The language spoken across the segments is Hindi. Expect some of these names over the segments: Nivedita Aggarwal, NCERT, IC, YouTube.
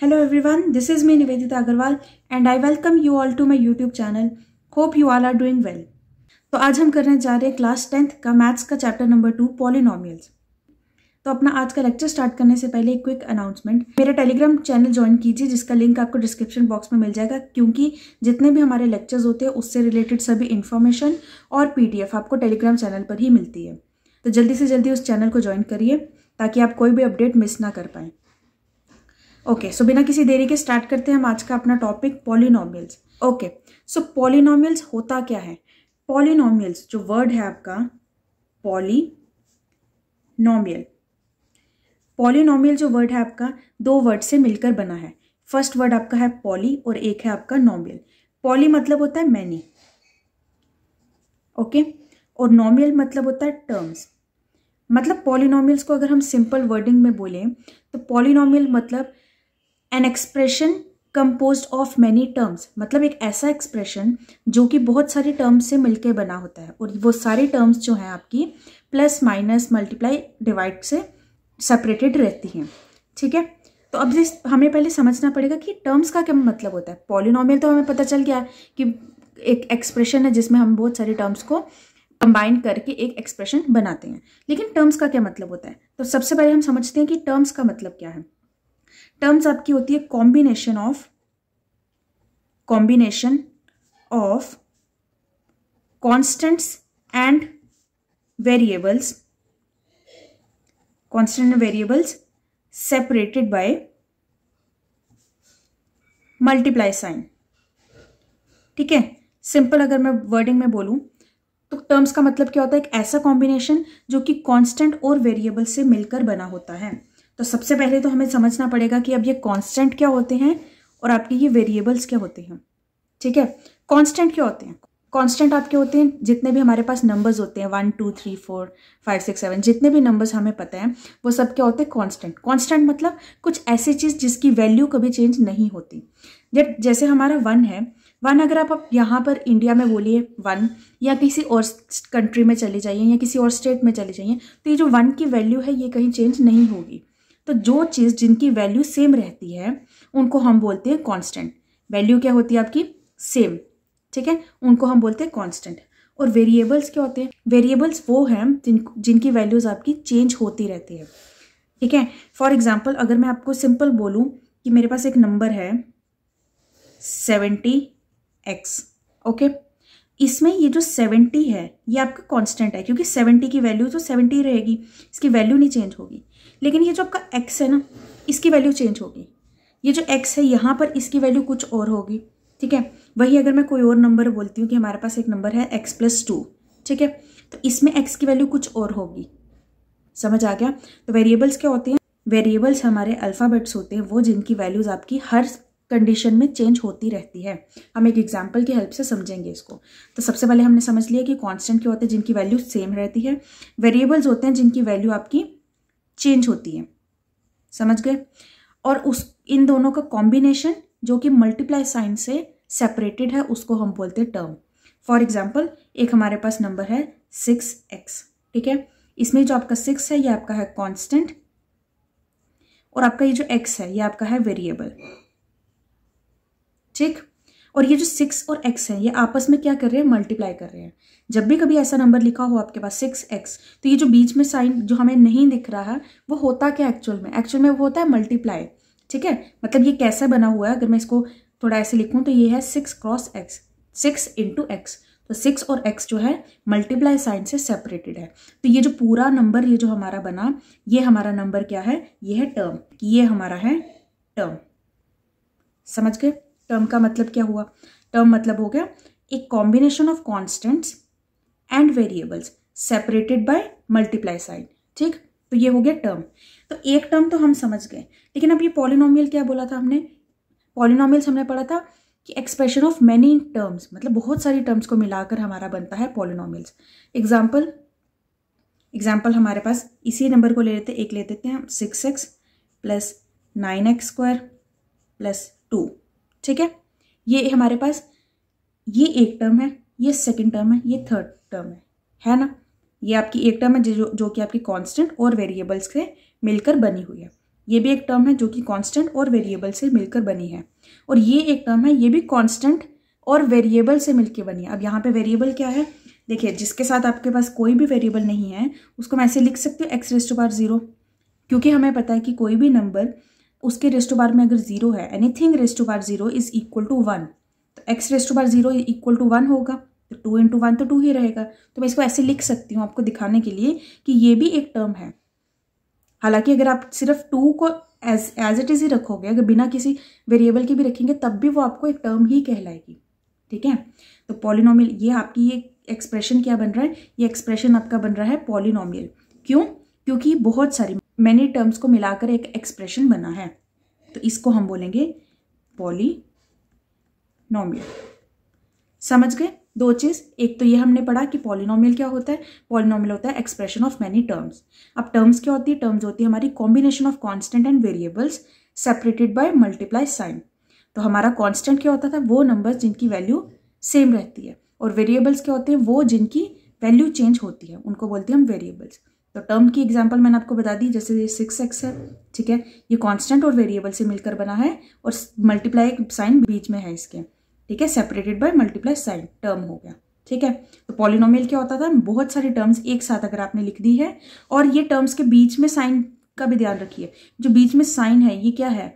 Hello everyone, this is me Nivedita Aggarwal and I welcome you all to my YouTube channel. Hope you all are doing well. तो आज हम करने जा रहे हैं क्लास 10th का मैथ्स का चैप्टर नंबर 2 पॉलिनोमियल्स। तो अपना आज का लेक्चर स्टार्ट करने से पहले एक क्विक अनाउंसमेंट, मेरा टेलीग्राम चैनल ज्वाइन कीजिए जिसका लिंक आपको डिस्क्रिप्शन बॉक्स में मिल जाएगा, क्योंकि जितने भी हमारे लेक्चर्स होते हैं उससे रिलेटेड सभी इन्फॉर्मेशन और PDF आपको टेलीग्राम चैनल पर ही मिलती है। तो जल्दी से जल्दी उस चैनल को ज्वाइन करिए ताकि आप कोई भी अपडेट मिस ना कर पाएँ। ओके, सो बिना किसी देरी के स्टार्ट करते हैं हम आज का अपना topic polynomials. Okay, so polynomials होता क्या है? पॉलिनोमियल्स जो वर्ड है आपका पॉलिनोमियल जो वर्ड है आपका दो वर्ड से मिलकर बना है। फर्स्ट वर्ड आपका है पॉली और एक है आपका नॉमियल। पॉली मतलब होता है मैनी, ओके, और नॉमियल मतलब होता है टर्म्स। मतलब पॉलिनोमियल्स को अगर हम सिंपल वर्डिंग में बोलें तो पॉलिनोमियल मतलब an expression composed of many terms, मतलब एक ऐसा एक्सप्रेशन जो कि बहुत सारी टर्म्स से मिलकर बना होता है और वो सारी टर्म्स जो हैं आपकी प्लस माइनस मल्टीप्लाई डिवाइड से सेपरेटेड रहती हैं, ठीक है। तो अब जिस हमें पहले समझना पड़ेगा कि टर्म्स का क्या मतलब होता है। पॉलिनोमियल तो हमें पता चल गया है कि एक एक्सप्रेशन है जिसमें हम बहुत सारी टर्म्स को कंबाइन करके एक एक्सप्रेशन बनाते हैं, लेकिन टर्म्स का क्या मतलब होता है? तो सबसे पहले हम समझते हैं कि टर्म्स का मतलब क्या है। टर्म्स आपकी होती है combination of constants and variables, constant and variables separated by multiply sign, ठीक है। सिंपल अगर मैं वर्डिंग में बोलूं तो टर्म्स का मतलब क्या होता है? एक ऐसा कॉम्बिनेशन जो कि कांस्टेंट और वेरिएबल से मिलकर बना होता है। तो सबसे पहले तो हमें समझना पड़ेगा कि अब ये कांस्टेंट क्या होते हैं और आपके ये वेरिएबल्स क्या होते हैं, ठीक है। कांस्टेंट क्या होते हैं? कांस्टेंट आपके होते हैं जितने भी हमारे पास नंबर्स होते हैं 1 2 3 4 5 6 7, जितने भी नंबर्स हमें पता है वो सब क्या होते हैं? कांस्टेंट। कांस्टेंट मतलब कुछ ऐसी चीज़ जिसकी वैल्यू कभी चेंज नहीं होती। जैसे हमारा 1 है, 1 अगर आप यहाँ पर इंडिया में बोलिए 1 या किसी और कंट्री में चले जाइए या किसी और स्टेट में चले जाइए तो ये जो 1 की वैल्यू है ये कहीं चेंज नहीं होगी। तो जो चीज़ जिनकी वैल्यू सेम रहती है उनको हम बोलते हैं कांस्टेंट। वैल्यू क्या होती है आपकी? सेम, ठीक है, उनको हम बोलते हैं कांस्टेंट। और वेरिएबल्स क्या होते हैं? वेरिएबल्स वो हैं जिनकी वैल्यूज़ आपकी चेंज होती रहती है, ठीक है। फॉर एग्जाम्पल अगर मैं आपको सिंपल बोलूँ कि मेरे पास एक नंबर है 70x, ओके, इसमें ये जो 70 है ये आपका कांस्टेंट है क्योंकि 70 की वैल्यू तो 70 रहेगी, इसकी वैल्यू नहीं चेंज होगी। लेकिन ये जो आपका x है ना, इसकी वैल्यू चेंज होगी। ये जो x है यहाँ पर इसकी वैल्यू कुछ और होगी, ठीक है। वही अगर मैं कोई और नंबर बोलती हूँ कि हमारे पास एक नंबर है x+2, ठीक है, तो इसमें x की वैल्यू कुछ और होगी। समझ आ गया? तो वेरिएबल्स क्या होते हैं? वेरिएबल्स हमारे अल्फ़ाबेट्स होते हैं वो जिनकी वैल्यूज़ आपकी हर कंडीशन में चेंज होती रहती है। हम एक एग्जाम्पल की हेल्प से समझेंगे इसको। तो सबसे पहले हमने समझ लिया कि कांस्टेंट क्या होते हैं जिनकी वैल्यू सेम रहती है, वेरिएबल्स होते हैं जिनकी वैल्यू आपकी चेंज होती है, समझ गए। और उस इन दोनों का कॉम्बिनेशन जो कि मल्टीप्लाई साइन से सेपरेटेड है उसको हम बोलते हैं टर्म। फॉर एग्जाम्पल एक हमारे पास नंबर है 6x, ठीक है, इसमें जो आपका 6 है ये आपका है कॉन्स्टेंट और आपका ये जो x है ये आपका है वेरिएबल, ठीक। और ये जो 6 और x है ये आपस में क्या कर रहे हैं? मल्टीप्लाई कर रहे हैं। जब भी कभी ऐसा नंबर लिखा हो आपके पास 6x तो ये जो बीच में साइन जो हमें नहीं दिख रहा है वो होता क्या एक्चुअल में वो होता है मल्टीप्लाई, ठीक है। मतलब ये कैसे बना हुआ है, अगर मैं इसको थोड़ा ऐसे लिखूँ तो ये है 6 × x, 6 × x। तो 6 और x जो है मल्टीप्लाई साइन से सेपरेटेड है। तो ये जो पूरा नंबर ये जो हमारा बना ये हमारा नंबर क्या है? ये है टर्म। ये हमारा है टर्म, समझ गए। टर्म का मतलब क्या हुआ? टर्म मतलब हो गया एक combination of constants and variables separated by multiply sign, ठीक। तो ये हो गया टर्म। तो एक टर्म तो हम समझ गए, लेकिन अब ये पॉलिनोमियल क्या बोला था हमने? पॉलिनोमियल्स हमने पढ़ा था कि एक्सप्रेशन ऑफ मैनी टर्म्स, मतलब बहुत सारी टर्म्स को मिलाकर हमारा बनता है पॉलिनोमियल्स। एग्जाम्पल हमारे पास इसी नंबर को ले लेते हैं, एक ले देते हैं हम 6x + 9x2 + 2, ठीक है। ये हमारे पास ये एक टर्म है, ये सेकंड टर्म है, ये थर्ड टर्म है ना। ये आपकी एक टर्म है जो कि आपकी कांस्टेंट और वेरिएबल्स से मिलकर बनी हुई है। ये भी एक टर्म है जो कि कांस्टेंट और वेरिएबल से मिलकर बनी है, और ये एक टर्म है, ये भी कांस्टेंट और वेरिएबल से मिलकर बनी है। अब यहाँ पे वेरिएबल क्या है, देखिए जिसके साथ आपके पास कोई भी वेरिएबल नहीं है उसको मैं ऐसे लिख सकती हूँ एक्स रेस्ट बार ज़ीरो, क्योंकि हमें पता है कि कोई भी नंबर उसके रेस्ट बार में अगर ज़ीरो है, एनीथिंग रेस्ट बार zero is equal to one, तो एक्स रेस्ट बार ज़ीरो इक्वल टू वन होगा, तो 2 × 1 तो 2 ही रहेगा। तो मैं इसको ऐसे लिख सकती हूँ आपको दिखाने के लिए कि ये भी एक टर्म है। हालांकि अगर आप सिर्फ 2 को एज इट इज़ ही रखोगे, अगर बिना किसी वेरिएबल के भी रखेंगे, तब भी वो आपको एक टर्म ही कहलाएगी। ठीक है, तो पॉलिनोमियल, ये आपकी ये एक्सप्रेशन क्या बन रहा है, ये एक्सप्रेशन आपका बन रहा है पॉलिनोमियल। क्यों? क्योंकि बहुत सारी मैनी टर्म्स को मिलाकर एक एक्सप्रेशन बना है, तो इसको हम बोलेंगे पॉलिनोमियल। समझ गए दो चीज़, एक तो ये हमने पढ़ा कि पॉलिनोमियल क्या होता है, पॉलिनोमियल होता है एक्सप्रेशन ऑफ मैनी टर्म्स। अब टर्म्स क्या होती है, टर्म्स होती है हमारी combination of constant and variables separated by multiply sign. तो हमारा कांस्टेंट क्या होता था, वो नंबर्स जिनकी वैल्यू सेम रहती है, और वेरिएबल्स क्या होते हैं, वो जिनकी वैल्यू चेंज होती है, उनको बोलते हैं हम वेरिएबल्स। तो टर्म की एग्जाम्पल मैंने आपको बता दी, जैसे ये 6x है, ठीक है, ये कांस्टेंट और वेरिएबल से मिलकर बना है और मल्टीप्लाई साइन बीच में है इसके, ठीक है, separated by multiply sign term हो गया। ठीक है, तो पॉलिनोमियल क्या होता था, बहुत सारी टर्म्स एक साथ अगर आपने लिख दी है, और ये टर्म्स के बीच में साइन का भी ध्यान रखिए, जो बीच में साइन है ये क्या है,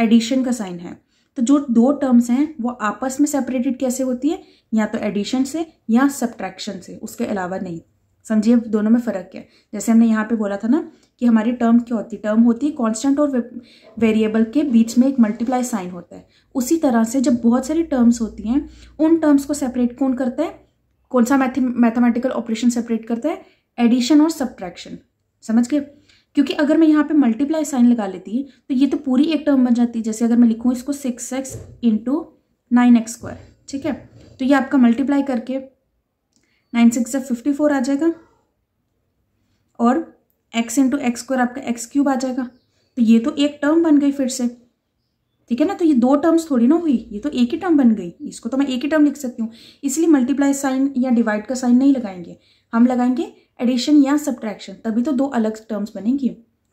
एडिशन का साइन है। तो जो दो टर्म्स हैं वो आपस में सेपरेटेड कैसे होती है, या तो एडिशन से या सब्ट्रैक्शन से, उसके अलावा नहीं। समझिए दोनों में फ़र्क क्या है। जैसे हमने यहाँ पे बोला था ना कि हमारी टर्म क्या होती है, टर्म होती है कांस्टेंट और वेरिएबल के बीच में एक मल्टीप्लाई साइन होता है। उसी तरह से जब बहुत सारी टर्म्स होती हैं, उन टर्म्स को सेपरेट कौन करता है, कौन सा मैथमेटिकल ऑपरेशन सेपरेट करता है, एडिशन और सब्ट्रैक्शन। समझ गए, क्योंकि अगर मैं यहाँ पे मल्टीप्लाई साइन लगा लेती तो ये तो पूरी एक टर्म बन जाती। जैसे अगर मैं लिखूँ इसको 6x × 9x², ठीक है, तो ये आपका मल्टीप्लाई करके 9×6 = 54 आ जाएगा, और x × x² आपका x³ आ जाएगा। तो ये तो एक टर्म बन गई फिर से, ठीक है ना। तो ये दो टर्म्स थोड़ी ना हुई, ये तो एक ही टर्म बन गई, इसको तो मैं एक ही टर्म लिख सकती हूँ। इसलिए मल्टीप्लाई साइन या डिवाइड का साइन नहीं लगाएंगे, हम लगाएंगे एडिशन या सब्ट्रैक्शन, तभी तो दो अलग टर्म्स बनेंगी।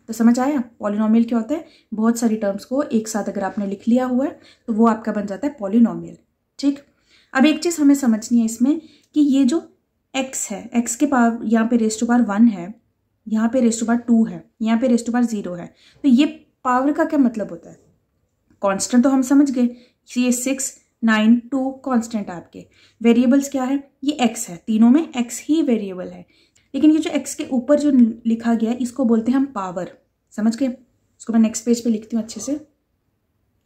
तो समझ आया पॉलिनोमियल क्या होता है, बहुत सारी टर्म्स को एक साथ अगर आपने लिख लिया हुआ है तो वो आपका बन जाता है पॉलिनोमियल। ठीक, अब एक चीज़ हमें समझनी है इसमें कि ये जो x है, x के पावर यहाँ पे रेज़ टू पावर 1 है, यहाँ पे रेज़ टू पावर 2 है, यहाँ पे रेज़ टू पावर 0 है, तो ये पावर का क्या मतलब होता है। कांस्टेंट तो हम समझ गए, ये 6, 9, 2 कांस्टेंट आपके। वेरिएबल्स क्या है, ये x है, तीनों में x ही वेरिएबल है, लेकिन ये जो x के ऊपर जो लिखा गया है इसको बोलते हैं हम पावर। समझ गए, इसको मैं नेक्स्ट पेज पे लिखती हूँ अच्छे से।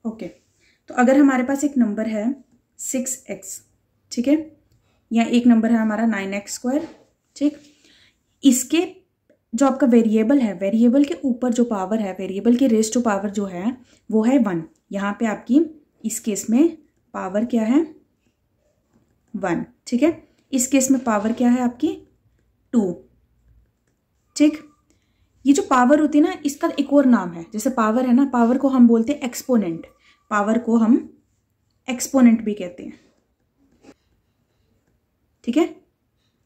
ओके, तो अगर हमारे पास एक नंबर है 6x, ठीक है, या एक नंबर है हमारा 9x², ठीक, इसके जो आपका वेरिएबल है, वेरिएबल के ऊपर जो पावर है, वेरिएबल के रेज़ टू पावर जो है वो है 1। यहाँ पे आपकी इस केस में पावर क्या है 1, ठीक है, इस केस में पावर क्या है आपकी 2, ठीक। ये जो पावर होती है ना, इसका एक और नाम है, जैसे पावर है ना, पावर को हम बोलते हैं एक्सपोनेंट, पावर को हम एक्सपोनेंट भी कहते हैं, ठीक है।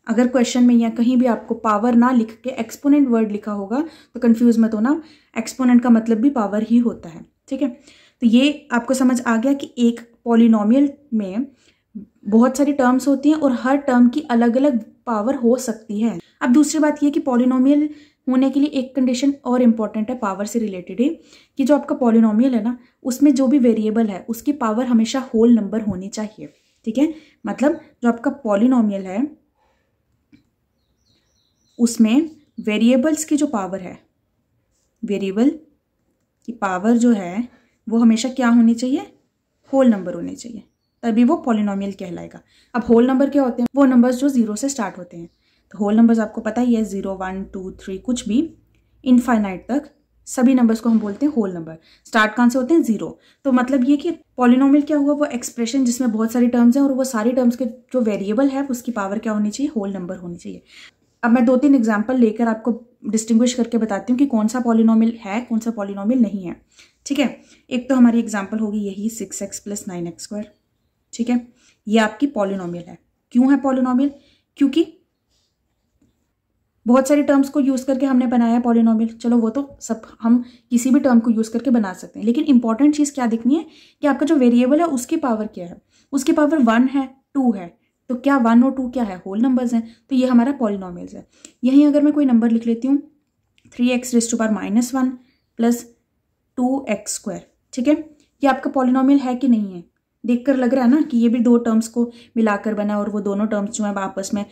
अगर क्वेश्चन में या कहीं भी आपको पावर ना लिख के एक्सपोनेंट वर्ड लिखा होगा तो कंफ्यूज मत होना, एक्सपोनेंट का मतलब भी पावर ही होता है, ठीक है। तो ये आपको समझ आ गया कि एक पॉलिनोमियल में बहुत सारी टर्म्स होती हैं और हर टर्म की अलग अलग पावर हो सकती है। अब दूसरी बात यह कि पॉलिनोमियल होने के लिए एक कंडीशन और इम्पॉर्टेंट है, पावर से रिलेटेड है, कि जो आपका पॉलिनोमियल है ना, उसमें जो भी वेरिएबल है उसकी पावर हमेशा होल नंबर होनी चाहिए, ठीक है। मतलब जो आपका पॉलिनोमियल है उसमें वेरिएबल्स की जो पावर है, वेरिएबल की पावर जो है वो हमेशा क्या होनी चाहिए, होल नंबर होनी चाहिए, तभी वो पॉलिनोमियल कहलाएगा। अब होल नंबर क्या होते हैं, वो नंबर्स जो 0 से स्टार्ट होते हैं। तो होल नंबर्स आपको पता ही है, 0, 1, 2, 3 कुछ भी इनफाइनाइट तक सभी नंबर्स को हम बोलते हैं होल नंबर। स्टार्ट कहाँ से होते हैं, 0। तो मतलब ये कि पॉलिनोमियल क्या हुआ, वो एक्सप्रेशन जिसमें बहुत सारी टर्म्स हैं और वो सारी टर्म्स के जो वेरिएबल है उसकी पावर क्या होनी चाहिए, होल नंबर होनी चाहिए। अब मैं 2-3 एग्जाम्पल लेकर आपको डिस्टिंग्विश करके बताती हूँ कि कौन सा पॉलिनोमियल है, कौन सा पॉलिनोमियल नहीं है, ठीक है। एक तो हमारी एग्जाम्पल होगी यही 6x + 9x², ठीक है, ये आपकी पॉलिनोमियल है। क्यों है पॉलिनोमियल, क्योंकि बहुत सारे टर्म्स को यूज करके हमने बनाया है पॉलिनोमियल, चलो वो तो सब हम किसी भी टर्म को यूज करके बना सकते हैं, लेकिन इंपॉर्टेंट चीज़ क्या देखनी है कि आपका जो वेरिएबल है उसकी पावर क्या है, उसकी पावर 1 है 2 है, तो क्या 1 और 2 क्या है, होल नंबर्स हैं, तो ये हमारा पॉलिनोमियल्स है। यहीं अगर मैं कोई नंबर लिख लेती हूँ 3x⁻¹ प्लस 2x², ठीक है, ये आपका पॉलिनोमियल है कि नहीं है, देखकर लग रहा है ना कि ये भी दो टर्म्स को मिलाकर बना और वो दोनों टर्म्स जो है आपस में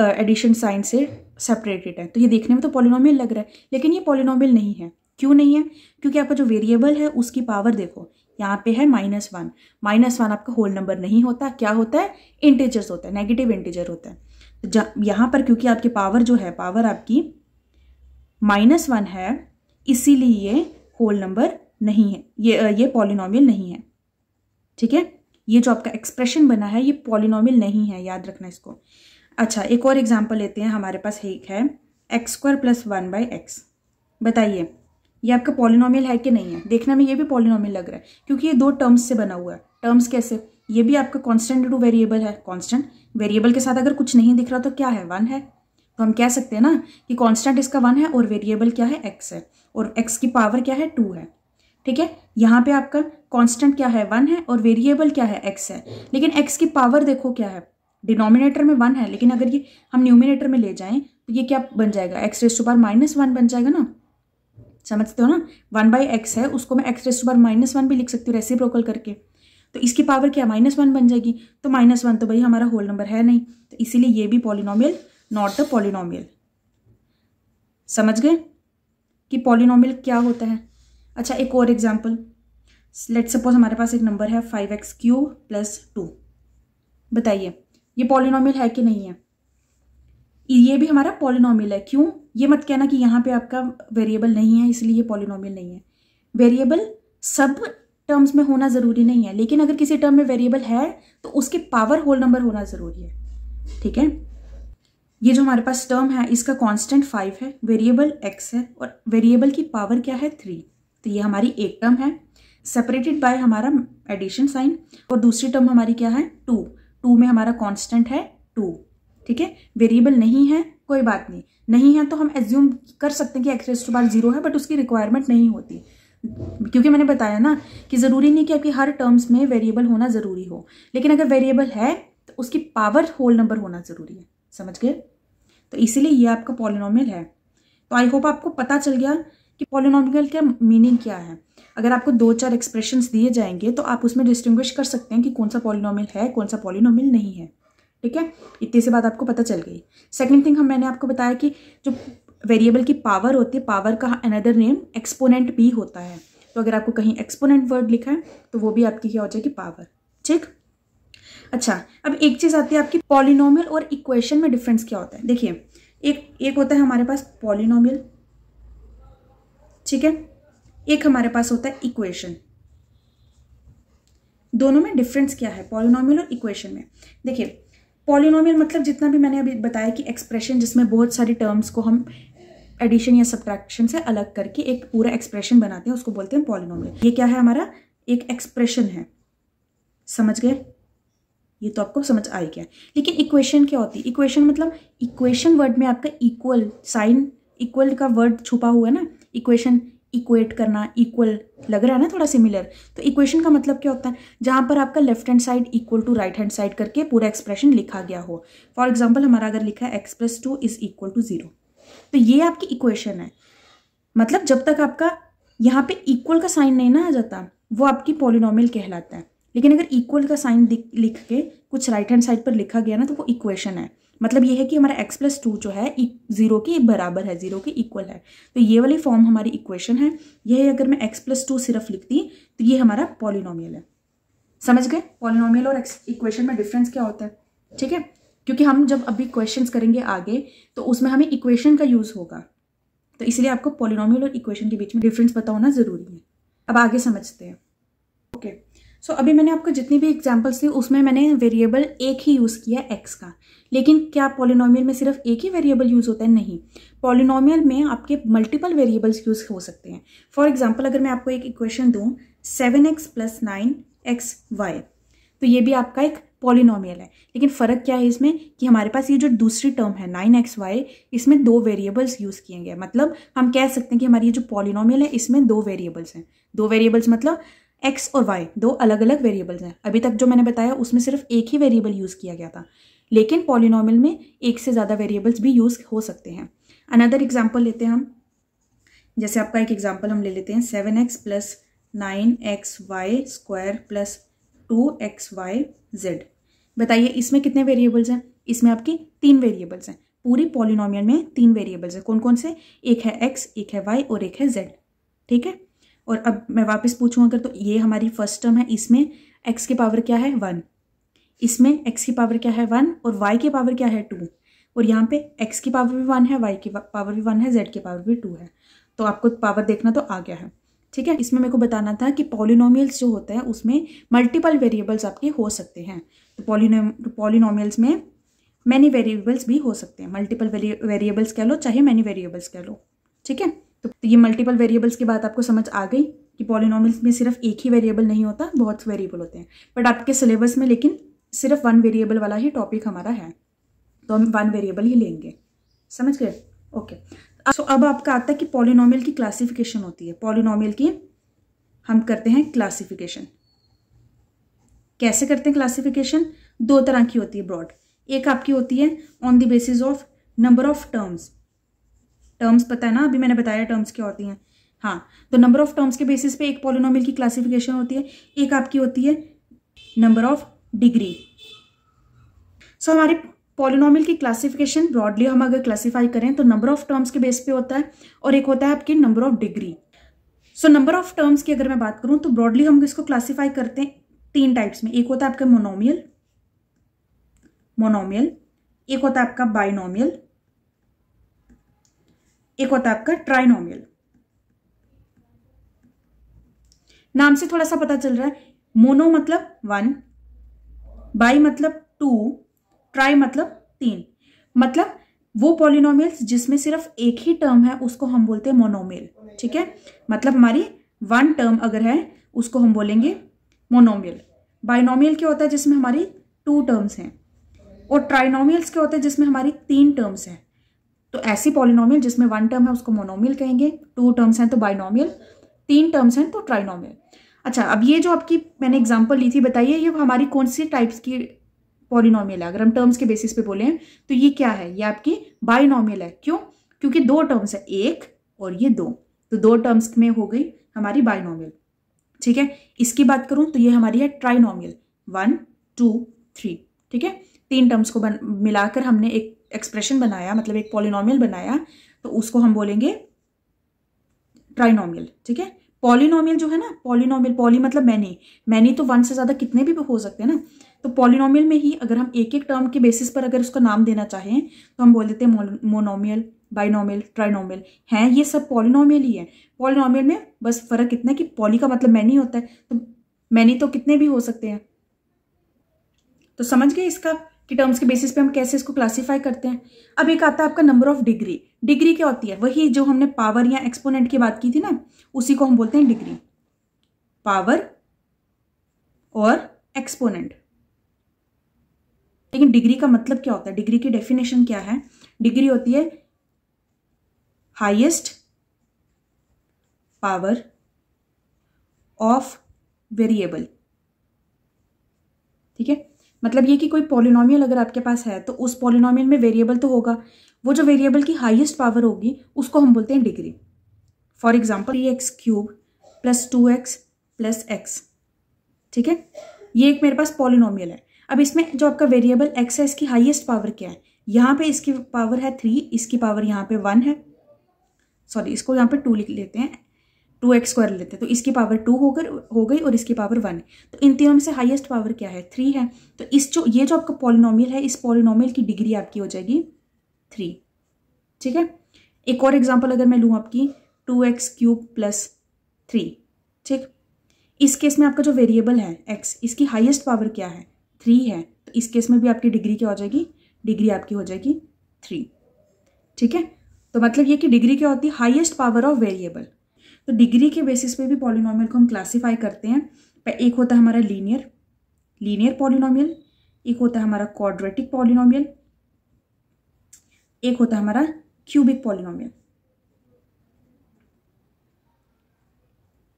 एडिशन साइन से सेपरेटेड है, तो ये देखने में तो पॉलिनोमियल लग रहा है, लेकिन ये पॉलिनोमियल नहीं है। क्यों नहीं है? क्योंकि आपका जो वेरिएबल है उसकी पावर देखो यहाँ पे है -1। -1 आपका होल नंबर नहीं होता, क्या होता है, इंटीजर्स होता है, नेगेटिव इंटीजर होता है। तो यहाँ पर क्योंकि आपकी पावर जो है, पावर आपकी -1 है, इसीलिए ये होल नंबर नहीं है, ये पॉलिनोमियल नहीं है, ठीक है। ये जो आपका एक्सप्रेशन बना है ये पॉलिनोमियल नहीं है, याद रखना इसको। अच्छा, एक और एग्जाम्पल लेते हैं, हमारे पास एक है x² + 1/x। बताइए ये आपका पॉलिनोमियल है कि नहीं है, देखने में ये भी पॉलिनोमियल लग रहा है क्योंकि ये दो टर्म्स से बना हुआ है। टर्म्स कैसे, ये भी आपका कांस्टेंट टू वेरिएबल है, कांस्टेंट वेरिएबल के साथ अगर कुछ नहीं दिख रहा तो क्या है, 1 है, तो हम कह सकते हैं ना कि कांस्टेंट इसका 1 है और वेरिएबल क्या है, x है, और x की पावर क्या है, 2 है, ठीक है। यहाँ पे आपका कांस्टेंट क्या है, 1 है, और वेरिएबल क्या है, x है, लेकिन x की पावर देखो क्या है, डिनोमिनेटर में 1 है, लेकिन अगर ये हम न्यूमिनेटर में ले जाएं तो ये क्या बन जाएगा, x⁻¹ बन जाएगा ना, समझते हो ना, 1/x है, उसको मैं x⁻¹ भी लिख सकती हूँ रेसिप्रोकल करके, तो इसकी पावर क्या, -1 बन जाएगी, तो -1 तो भाई हमारा होल नंबर है नहीं, तो इसीलिए ये भी पॉलिनोमियल नॉट द पॉलिनोमियल। समझ गए कि पॉलिनोमियल क्या होता है। अच्छा, एक और एग्जाम्पल, लेट्स सपोज हमारे पास एक नंबर है 5x³ + 2, बताइए ये पॉलिनोमियल है कि नहीं है, ये भी हमारा पॉलिनोमियल है। क्यों, ये मत कहना कि यहाँ पे आपका वेरिएबल नहीं है इसलिए ये पॉलिनोमियल नहीं है, वेरिएबल सब टर्म्स में होना ज़रूरी नहीं है, लेकिन अगर किसी टर्म में वेरिएबल है तो उसके पावर होल नंबर होना ज़रूरी है, ठीक है। ये जो हमारे पास टर्म है इसका कॉन्स्टेंट 5 है, वेरिएबल x है, और वेरिएबल की पावर क्या है, 3, तो ये हमारी एक टर्म है, सेपरेटेड बाय हमारा एडिशन साइन, और दूसरी टर्म हमारी क्या है, 2 में हमारा कांस्टेंट है 2, ठीक है, वेरिएबल नहीं है, कोई बात नहीं, नहीं है तो हम एज्यूम कर सकते हैं कि x⁻0 है, बट उसकी रिक्वायरमेंट नहीं होती, क्योंकि मैंने बताया ना कि ज़रूरी नहीं कि आपकी हर टर्म्स में वेरिएबल होना ज़रूरी हो, लेकिन अगर वेरिएबल है तो उसकी पावर होल नंबर होना ज़रूरी है, समझ गए, तो इसीलिए ये आपका पॉलिनोमियल है। तो आई होप आपको पता चल गया कि पॉलिनोमियल का मीनिंग क्या है। अगर आपको 2-4 एक्सप्रेशंस दिए जाएंगे तो आप उसमें डिस्टिंग्विश कर सकते हैं कि कौन सा पॉलिनोमियल है, कौन सा पॉलिनोमियल नहीं है, ठीक है। इतनी सी बात आपको पता चल गई। सेकंड थिंग मैंने आपको बताया कि जो वेरिएबल की पावर होती है, पावर का अनदर नेम एक्सपोनेंट भी होता है, तो अगर आपको कहीं एक्सपोनेंट वर्ड लिखा है तो वो भी आपकी क्या हो जाएगी, पावर, ठीक। अच्छा, अब एक चीज़ आती है आपकी पॉलिनोमियल और इक्वेशन में डिफरेंस क्या होता है। देखिए, एक होता है हमारे पास पॉलिनोमियल, ठीक है, एक हमारे पास होता है इक्वेशन, दोनों में डिफरेंस क्या है पॉलिनोमियल और इक्वेशन में। देखिए, पॉलिनोमियल मतलब जितना भी मैंने अभी बताया कि एक्सप्रेशन जिसमें बहुत सारी टर्म्स को हम एडिशन या सब्ट्रैक्शन से अलग करके एक पूरा एक्सप्रेशन बनाते हैं, उसको बोलते हैं पॉलिनोमियल। ये क्या है, हमारा एक एक्सप्रेशन है, समझ गए, ये तो आपको समझ आई गया। लेकिन इक्वेशन क्या होती है, इक्वेशन मतलब, इक्वेशन वर्ड में आपका इक्वल साइन, इक्वल का वर्ड छुपा हुआ है ना, इक्वेशन, इक्वेट करना, इक्वल लग रहा है ना थोड़ा सिमिलर, तो इक्वेशन का मतलब क्या होता है, जहाँ पर आपका left hand side equal to right hand side करके पूरा एक्सप्रेशन लिखा गया हो। फॉर एग्जांपल हमारा अगर लिखा है x + 2 = 0, तो ये आपकी इक्वेशन है, मतलब जब तक आपका यहाँ पे इक्वल का साइन नहीं ना आ जाता वो आपकी पॉलिनोमियल कहलाता है। लेकिन अगर इक्वल का साइन लिख के कुछ राइट हैंड साइड पर लिखा गया ना तो वो इक्वेशन है, मतलब ये है कि हमारा x + 2 जो है 0 के बराबर है, 0 के इक्वल है, तो ये वाली फॉर्म हमारी इक्वेशन है। यही अगर मैं x + 2 सिर्फ लिखती तो ये हमारा पॉलिनोमियल है। समझ गए पॉलिनोमियल और इक्वेशन में डिफरेंस क्या होता है, ठीक है, क्योंकि हम जब अभी क्वेश्चंस करेंगे आगे तो उसमें हमें इक्वेशन का यूज़ होगा, तो इसलिए आपको पॉलिनोमियल और इक्वेशन के बीच में डिफरेंस पता होना ज़रूरी है। अब आगे समझते हैं। ओके, सो अभी मैंने आपको जितनी भी एग्जाम्पल्स थी उसमें मैंने वेरिएबल एक ही यूज़ किया x का, लेकिन क्या पॉलिनोमियल में सिर्फ एक ही वेरिएबल यूज़ होता है, नहीं, पॉलिनोमियल में आपके मल्टीपल वेरिएबल्स यूज़ हो सकते हैं। फॉर एग्जांपल अगर मैं आपको एक इक्वेशन दूँ 7x + 9xy, तो ये भी आपका एक पॉलिनोमियल है। लेकिन फ़र्क क्या है इसमें कि हमारे पास ये जो दूसरी टर्म है 9xy, इसमें दो वेरिएबल्स यूज़ किए गए। मतलब हम कह सकते हैं कि हमारी ये जो पॉलिनोमियल है इसमें दो वेरिएबल्स हैं। दो वेरिएबल्स मतलब x और y, दो अलग अलग वेरिएबल्स हैं। अभी तक जो मैंने बताया उसमें सिर्फ एक ही वेरिएबल यूज़ किया गया था, लेकिन पॉलिनोमियल में एक से ज़्यादा वेरिएबल्स भी यूज़ हो सकते हैं। अनदर एग्जाम्पल लेते हैं हम, जैसे आपका एक एग्जाम्पल हम ले लेते हैं 7x + 9xy² + 2xyz। बताइए इसमें कितने वेरिएबल्स हैं? इसमें आपकी 3 वेरिएबल्स हैं। पूरी पॉलिनोमियल में 3 वेरिएबल्स हैं। कौन कौन से? एक है x, एक है y और एक है z। ठीक है, और अब मैं वापस पूछूँ अगर, तो ये हमारी फर्स्ट टर्म है, इसमें x की पावर क्या है 1, इसमें x की पावर क्या है 1 और y की पावर क्या है 2, और यहाँ पे x की पावर भी 1 है, y की पावर भी 1 है, z की पावर भी 2 है। तो आपको पावर देखना तो आ गया है। ठीक है, इसमें मेरे को बताना था कि पॉलिनोमियल्स जो होते हैं उसमें मल्टीपल वेरिएबल्स आपके हो सकते हैं। तो पॉलिनोमियल्स में मैनी वेरिएबल्स भी हो सकते हैं, मल्टीपल वेरिएबल्स कह लो चाहे मैनी वेरिएबल्स कह लो। ठीक है, तो ये मल्टीपल वेरिएबल्स की बात आपको समझ आ गई कि पॉलिनोमियल्स में सिर्फ एक ही वेरिएबल नहीं होता, बहुत वेरिएबल होते हैं। बट आपके सिलेबस में लेकिन सिर्फ 1 वेरिएबल वाला ही टॉपिक हमारा है, तो हम 1 वेरिएबल ही लेंगे। समझ गए? ओके। सो अब आपका आता है कि पॉलिनोमियल की क्लासिफिकेशन होती है। पॉलिनोमियल की हम करते हैं क्लासिफिकेशन। कैसे करते हैं क्लासिफिकेशन? 2 तरह की होती है ब्रॉड। एक आपकी होती है on the basis of number of terms. Terms पता है ना, अभी मैंने बताया टर्म्स क्या होती हैं। हाँ, तो नंबर ऑफ टर्म्स के बेसिस पे एक पॉलिनोमियल की क्लासिफिकेशन होती है। एक आपकी होती है नंबर ऑफ डिग्री। सो हमारे पॉलिनोमियल की क्लासिफिकेशन ब्रॉडली हम अगर क्लासिफाई करें तो नंबर ऑफ टर्म्स के बेस पे होता है, और एक होता है आपके number of degree. So number of terms की अगर मैं बात करूं तो ब्रॉडली हम इसको क्लासिफाई करते हैं 3 टाइप्स में। एक होता है आपका मोनोमियल, एक होता है आपका बाइनोमियल, एक होता है आपका ट्राइनोमियल। नाम से थोड़ा सा पता चल रहा है, मोनो मतलब 1, बाई मतलब 2, ट्राई मतलब 3। मतलब वो पॉलिनोमियल्स जिसमें सिर्फ एक ही टर्म है उसको हम बोलते हैं मोनोमियल। ठीक है, मतलब हमारी 1 टर्म अगर है उसको हम बोलेंगे मोनोमियल। बाइनोमियल क्या होता है? जिसमें हमारी 2 टर्म्स हैं। और ट्राइनोमियल्स क्या होता है? जिसमें हमारी 3 टर्म्स हैं। तो ऐसी पॉलिनोमियल जिसमें 1 टर्म है उसको मोनोमियल कहेंगे, 2 टर्म्स हैं तो बाइनोमियल, 3 टर्म्स हैं तो ट्राइनोमियल। अच्छा, अब ये जो आपकी मैंने एग्जाम्पल ली थी, बताइए ये हमारी कौन सी टाइप्स की पॉलिनोमियल है? अगर हम टर्म्स के बेसिस पे बोले तो ये क्या है? ये आपकी बाइनोमियल है। क्यों? क्योंकि 2 टर्म्स है, 1 और ये 2, तो 2 टर्म्स में हो गई हमारी बाइनोमियल। ठीक है, इसकी बात करूं तो ये हमारी है ट्राइनोमियल, 1, 2, 3। ठीक है, 3 टर्म्स को मिलाकर हमने एक एक्सप्रेशन बनाया, मतलब एक पॉलिनोमियल बनाया, तो उसको हम बोलेंगे ट्राइनोमियल। ठीक है, पॉलिनोमियल जो है ना, पॉलिनोमियल, पॉली मतलब मैनी, तो 1 से ज़्यादा कितने भी हो सकते हैं ना। तो पॉलिनोमियल में ही अगर हम एक टर्म के बेसिस पर अगर उसको नाम देना चाहें तो हम बोल देते हैं मोनोमियल, बाइनोमियल, ट्राइनोमियल। हैं ये सब पॉलिनोमियल ही है। पॉलिनोमियल में बस फर्क कितना है कि पॉली का मतलब मैनी होता है, तो मैनी तो कितने भी हो सकते हैं। तो समझ गए इसका कि टर्म्स के बेसिस पे हम कैसे इसको क्लासीफाई करते हैं। अब एक आता है आपका नंबर ऑफ डिग्री। डिग्री क्या होती है? वही जो हमने पावर या एक्सपोनेंट की बात की थी ना, उसी को हम बोलते हैं डिग्री। पावर और एक्सपोनेंट। लेकिन डिग्री का मतलब क्या होता है? डिग्री की डेफिनेशन क्या है? डिग्री होती है हाईएस्ट पावर ऑफ वेरिएबल। ठीक है, मतलब ये कि कोई पॉलिनोमियल अगर आपके पास है तो उस पॉलिनोमियल में वेरिएबल तो होगा, वो जो वेरिएबल की हाईएस्ट पावर होगी उसको हम बोलते हैं degree. For example 3x³ + 2x + x। ठीक है, ये एक मेरे पास पॉलिनोमियल है। अब इसमें जो आपका वेरिएबल x है इसकी हाईएस्ट पावर क्या है? यहाँ पे इसकी पावर है 3, इसकी पावर यहाँ पे 1 है, सॉरी इसको यहाँ पे 2 लिख लेते हैं, 2x² लेते हैं, तो इसकी पावर 2 हो गई और इसकी पावर 1 है। तो इन तीनों में से हाईएस्ट पावर क्या है? 3 है। तो ये जो आपका पॉलिनोमियल है, इस पॉलिनोमियल की डिग्री आपकी हो जाएगी 3। ठीक है, एक और एग्जाम्पल अगर मैं लूँ आपकी 2x³ + 3। ठीक, इस केस में आपका जो वेरिएबल है x, इसकी हाईएस्ट पावर क्या है? 3 है। तो इस केस में भी आपकी डिग्री क्या हो जाएगी? डिग्री आपकी हो जाएगी 3। ठीक है, तो मतलब ये कि डिग्री क्या होती है? Highest power of variable. तो डिग्री के बेसिस पे भी पॉलिनोमियल को हम क्लासिफाई करते हैं। एक होता है हमारा लीनियर पॉलिनोमियल, एक होता है हमारा क्वाड्रेटिक पॉलिनोमियल, एक होता है हमारा क्यूबिक पॉलिनोमियल।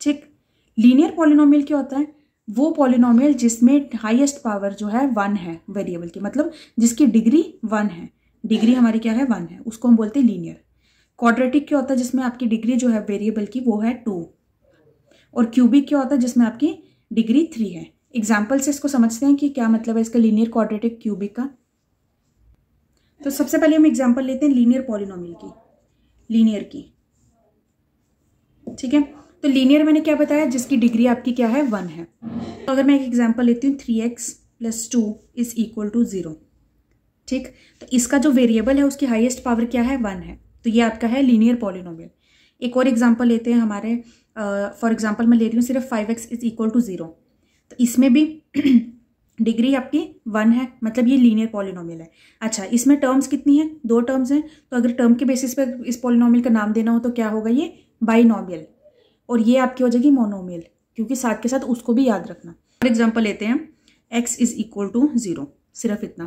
ठीक, लीनियर पॉलिनोमियल क्या होता है? वो पॉलिनोमियल जिसमें हाईएस्ट पावर जो है 1 है वेरिएबल की, मतलब जिसकी डिग्री 1 है, डिग्री हमारी क्या है 1 है, उसको हम बोलते हैं लीनियर। क्वाड्रेटिक क्या होता है? जिसमें आपकी डिग्री जो है वेरिएबल की वो है 2, और क्यूबिक क्या होता है? जिसमें आपकी डिग्री 3 है। एग्जाम्पल से इसको समझते हैं कि क्या मतलब है इसका लीनियर, क्वाड्रेटिक, क्यूबिक का। तो सबसे पहले हम एग्जाम्पल लेते हैं लीनियर पॉलिनोमियल की, लीनियर की। ठीक है, तो लीनियर मैंने क्या बताया? जिसकी डिग्री आपकी क्या है 1 है। तो अगर मैं एक एग्जाम्पल लेती हूँ 3x + 2 = 0। ठीक, तो इसका जो वेरिएबल है उसकी हाईएस्ट पावर क्या है 1 है, तो ये आपका है लीनियर पॉलिनोमियल। एक और एग्जाम्पल लेते हैं हमारे, फॉर एग्जाम्पल मैं ले रही हूँ सिर्फ 5x = 0, तो इसमें भी डिग्री आपकी 1 है, मतलब ये लीनियर पॉलिनोमियल है। अच्छा, इसमें टर्म्स कितनी हैं? 2 टर्म्स हैं, तो अगर टर्म के बेसिस पर इस पॉलिनोमियल का नाम देना हो तो क्या होगा? ये बाइनोमियल, और ये आपकी हो जाएगी मोनोमियल, क्योंकि साथ के साथ उसको भी याद रखना। फॉर एग्जाम्पल लेते हैं x = 0, सिर्फ इतना,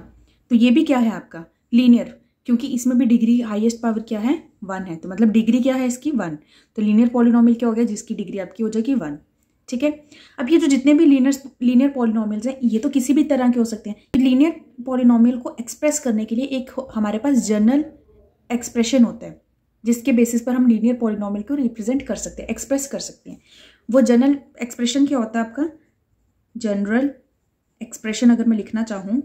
तो ये भी क्या है आपका लीनियर, क्योंकि इसमें भी डिग्री हाईएस्ट पावर क्या है 1 है, तो मतलब डिग्री क्या है इसकी 1, तो लीनियर पॉलिनोमियल क्या हो गया? जिसकी डिग्री आपकी हो जाएगी 1। ठीक है, अब ये जो जितने भी लीनियर पॉलिनोमियल्स हैं ये तो किसी भी तरह के हो सकते हैं। लीनियर पॉलिनोमियल को एक्सप्रेस करने के लिए एक हमारे पास जनरल एक्सप्रेशन होता है, जिसके बेसिस पर हम लीनियर पॉलिनोमियल को रिप्रेजेंट कर सकते हैं, एक्सप्रेस कर सकते हैं। वो जनरल एक्सप्रेशन क्या होता है आपका? जनरल एक्सप्रेशन अगर मैं लिखना चाहूँ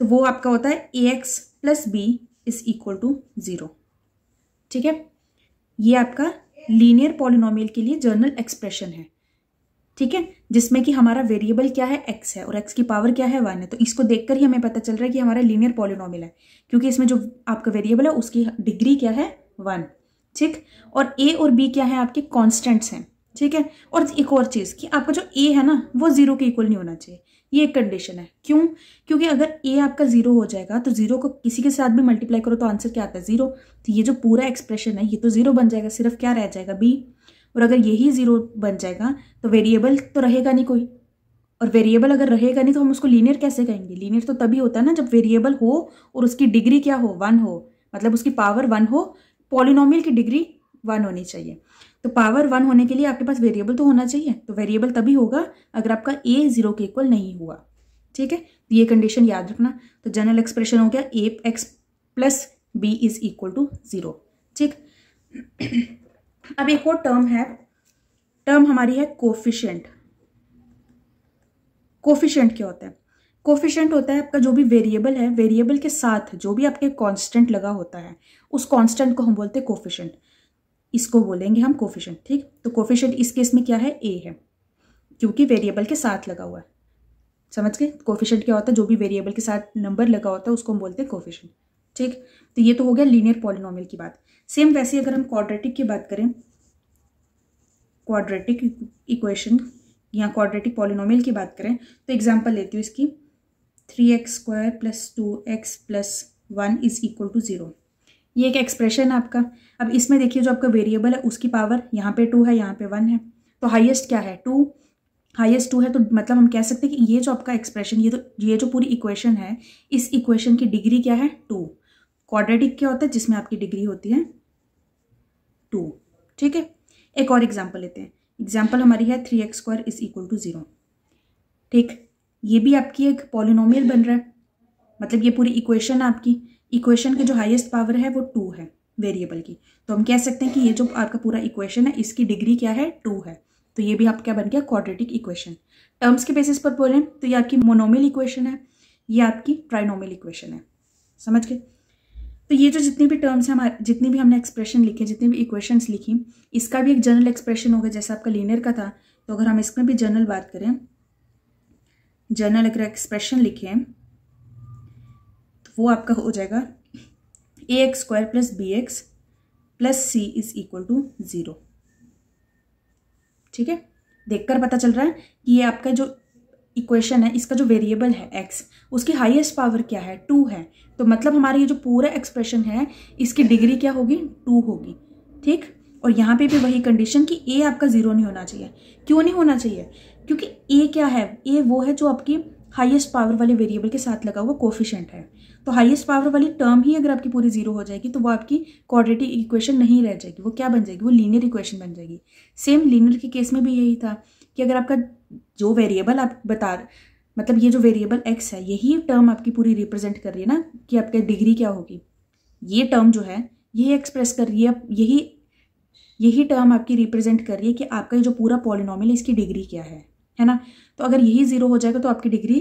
तो वो आपका होता है ax + b = 0। ठीक है, ये आपका लीनियर पॉलिनोमियल के लिए जनरल एक्सप्रेशन है। ठीक है, जिसमें कि हमारा वेरिएबल क्या है x है, और x की पावर क्या है 1 है, तो इसको देखकर ही हमें पता चल रहा है कि हमारा लीनियर पॉलिनोमियल है, क्योंकि इसमें जो आपका वेरिएबल है उसकी डिग्री क्या है 1। ठीक, और a और b क्या है आपके? कॉन्स्टेंट्स हैं। ठीक है, और एक और चीज़ कि आपका जो a है ना वो 0 के इक्वल नहीं होना चाहिए, ये एक कंडीशन है। क्यों? क्योंकि अगर a आपका 0 हो जाएगा तो 0 को किसी के साथ भी मल्टीप्लाई करो तो आंसर क्या आता है? 0। तो ये जो पूरा एक्सप्रेशन है ये तो 0 बन जाएगा, सिर्फ क्या रह जाएगा? b। और अगर यही 0 बन जाएगा तो वेरिएबल तो रहेगा नहीं कोई, और वेरिएबल अगर रहेगा नहीं तो हम उसको लीनियर कैसे कहेंगे? लीनियर तो तभी होता है ना जब वेरिएबल हो और उसकी डिग्री क्या हो 1 हो, मतलब उसकी पावर 1 हो, पॉलिनोमियल की डिग्री 1 होनी चाहिए। तो पावर 1 होने के लिए आपके पास वेरिएबल तो होना चाहिए, तो वेरिएबल तभी होगा अगर आपका a 0 के इक्वल नहीं हुआ। ठीक है, तो ये कंडीशन याद रखना। तो जनरल एक्सप्रेशन हो गया ax + b = 0। ठीक, अब एक और टर्म है, टर्म हमारी है कोफिशिएंट। कोफिशिएंट क्या होता है? कोफिशिएंट होता है आपका जो भी वेरिएबल है, वेरिएबल के साथ जो भी आपके कांस्टेंट लगा होता है उस कांस्टेंट को हम बोलते हैं कोफिशिएंट, इसको बोलेंगे हम कोफिशिएंट। ठीक, तो कोफिशिएंट इस केस में क्या है? ए है, क्योंकि वेरिएबल के साथ लगा हुआ है। समझ गए? कोफिशिएंट क्या होता है? जो भी वेरिएबल के साथ नंबर लगा होता है उसको हम बोलते हैं कोफिशिएंट। ठीक, तो ये तो हो गया लीनियर पॉलिनोमियल की बात। सेम वैसे अगर हम क्वाड्रेटिक की बात करें, क्वाड्रेटिक इक्वेशन या क्वाड्रेटिक पॉलिनोमियल की बात करें, तो एग्जांपल लेती हूँ इसकी 3x2 + 2x + 1 = 0। ये एक एक्सप्रेशन है आपका। अब इसमें देखिए जो आपका वेरिएबल है उसकी पावर यहाँ पे 2 है, यहाँ पे 1 है, तो हाईएस्ट क्या है? 2, हाईएस्ट 2 है, तो मतलब हम कह सकते हैं कि ये जो आपका एक्सप्रेशन, ये जो पूरी इक्वेशन है, इस इक्वेशन की डिग्री क्या है? 2। क्वाड्रेटिक क्या होता है? जिसमें आपकी डिग्री होती है 2। ठीक है, एक और एग्जाम्पल लेते हैं। एग्जाम्पल हमारी है 3x2 = 0। ठीक, ये भी आपकी एक पॉलिनोमियल बन रहा है, मतलब ये पूरी इक्वेशन है आपकी, इक्वेशन की जो हाईएस्ट पावर है वो 2 है वेरिएबल की, तो हम कह सकते हैं कि ये जो आपका पूरा इक्वेशन है इसकी डिग्री क्या है? 2 है, तो ये भी आप क्या बन गया? Quadratic equation. टर्म्स के बेसिस पर बोलें तो ये आपकी मोनोमियल इक्वेशन है, ये आपकी ट्राइनोमियल इक्वेशन है। समझ गए? तो ये जो जितनी भी टर्म्स हैं हमारे, जितनी भी हमने एक्सप्रेशन लिखे, जितनी भी इक्वेशंस लिखी, इसका भी एक जनरल एक्सप्रेशन होगा, जैसा आपका लीनियर का था। तो अगर हम इसमें भी जनरल बात करें, जनरल अगर एक्सप्रेशन लिखें तो वो आपका हो जाएगा ax2 + bx + c = 0। ठीक है, देखकर पता चल रहा है कि ये आपका जो इक्वेशन है इसका जो वेरिएबल है x, उसकी हाईएस्ट पावर क्या है? 2 है, तो मतलब हमारी ये जो पूरा एक्सप्रेशन है इसकी डिग्री क्या होगी? 2 होगी। ठीक, और यहाँ पे भी वही कंडीशन कि ए आपका जीरो नहीं होना चाहिए। क्यों नहीं होना चाहिए? क्योंकि ए क्या है? ए वो है जो आपकी हाईएस्ट पावर वाले वेरिएबल के साथ लगा हुआ कोफिशिएंट है। तो हाईएस्ट पावर वाली टर्म ही अगर आपकी पूरी जीरो हो जाएगी तो वो आपकी क्वाड्रेटिक इक्वेशन नहीं रह जाएगी, वो क्या बन जाएगी? वो लीनियर इक्वेशन बन जाएगी। सेम लीनियर के केस में भी यही था कि अगर आपका जो वेरिएबल आप बता मतलब ये जो वेरिएबल एक्स है यही टर्म आपकी पूरी रिप्रेजेंट कर रही है ना कि आपकी डिग्री क्या होगी। ये टर्म जो है यही एक्सप्रेस कर रही है, यही टर्म आपकी रिप्रेजेंट कर रही है कि आपका ये जो पूरा पॉलिनोमियल है इसकी डिग्री क्या है ना। तो अगर यही जीरो हो जाएगा तो आपकी डिग्री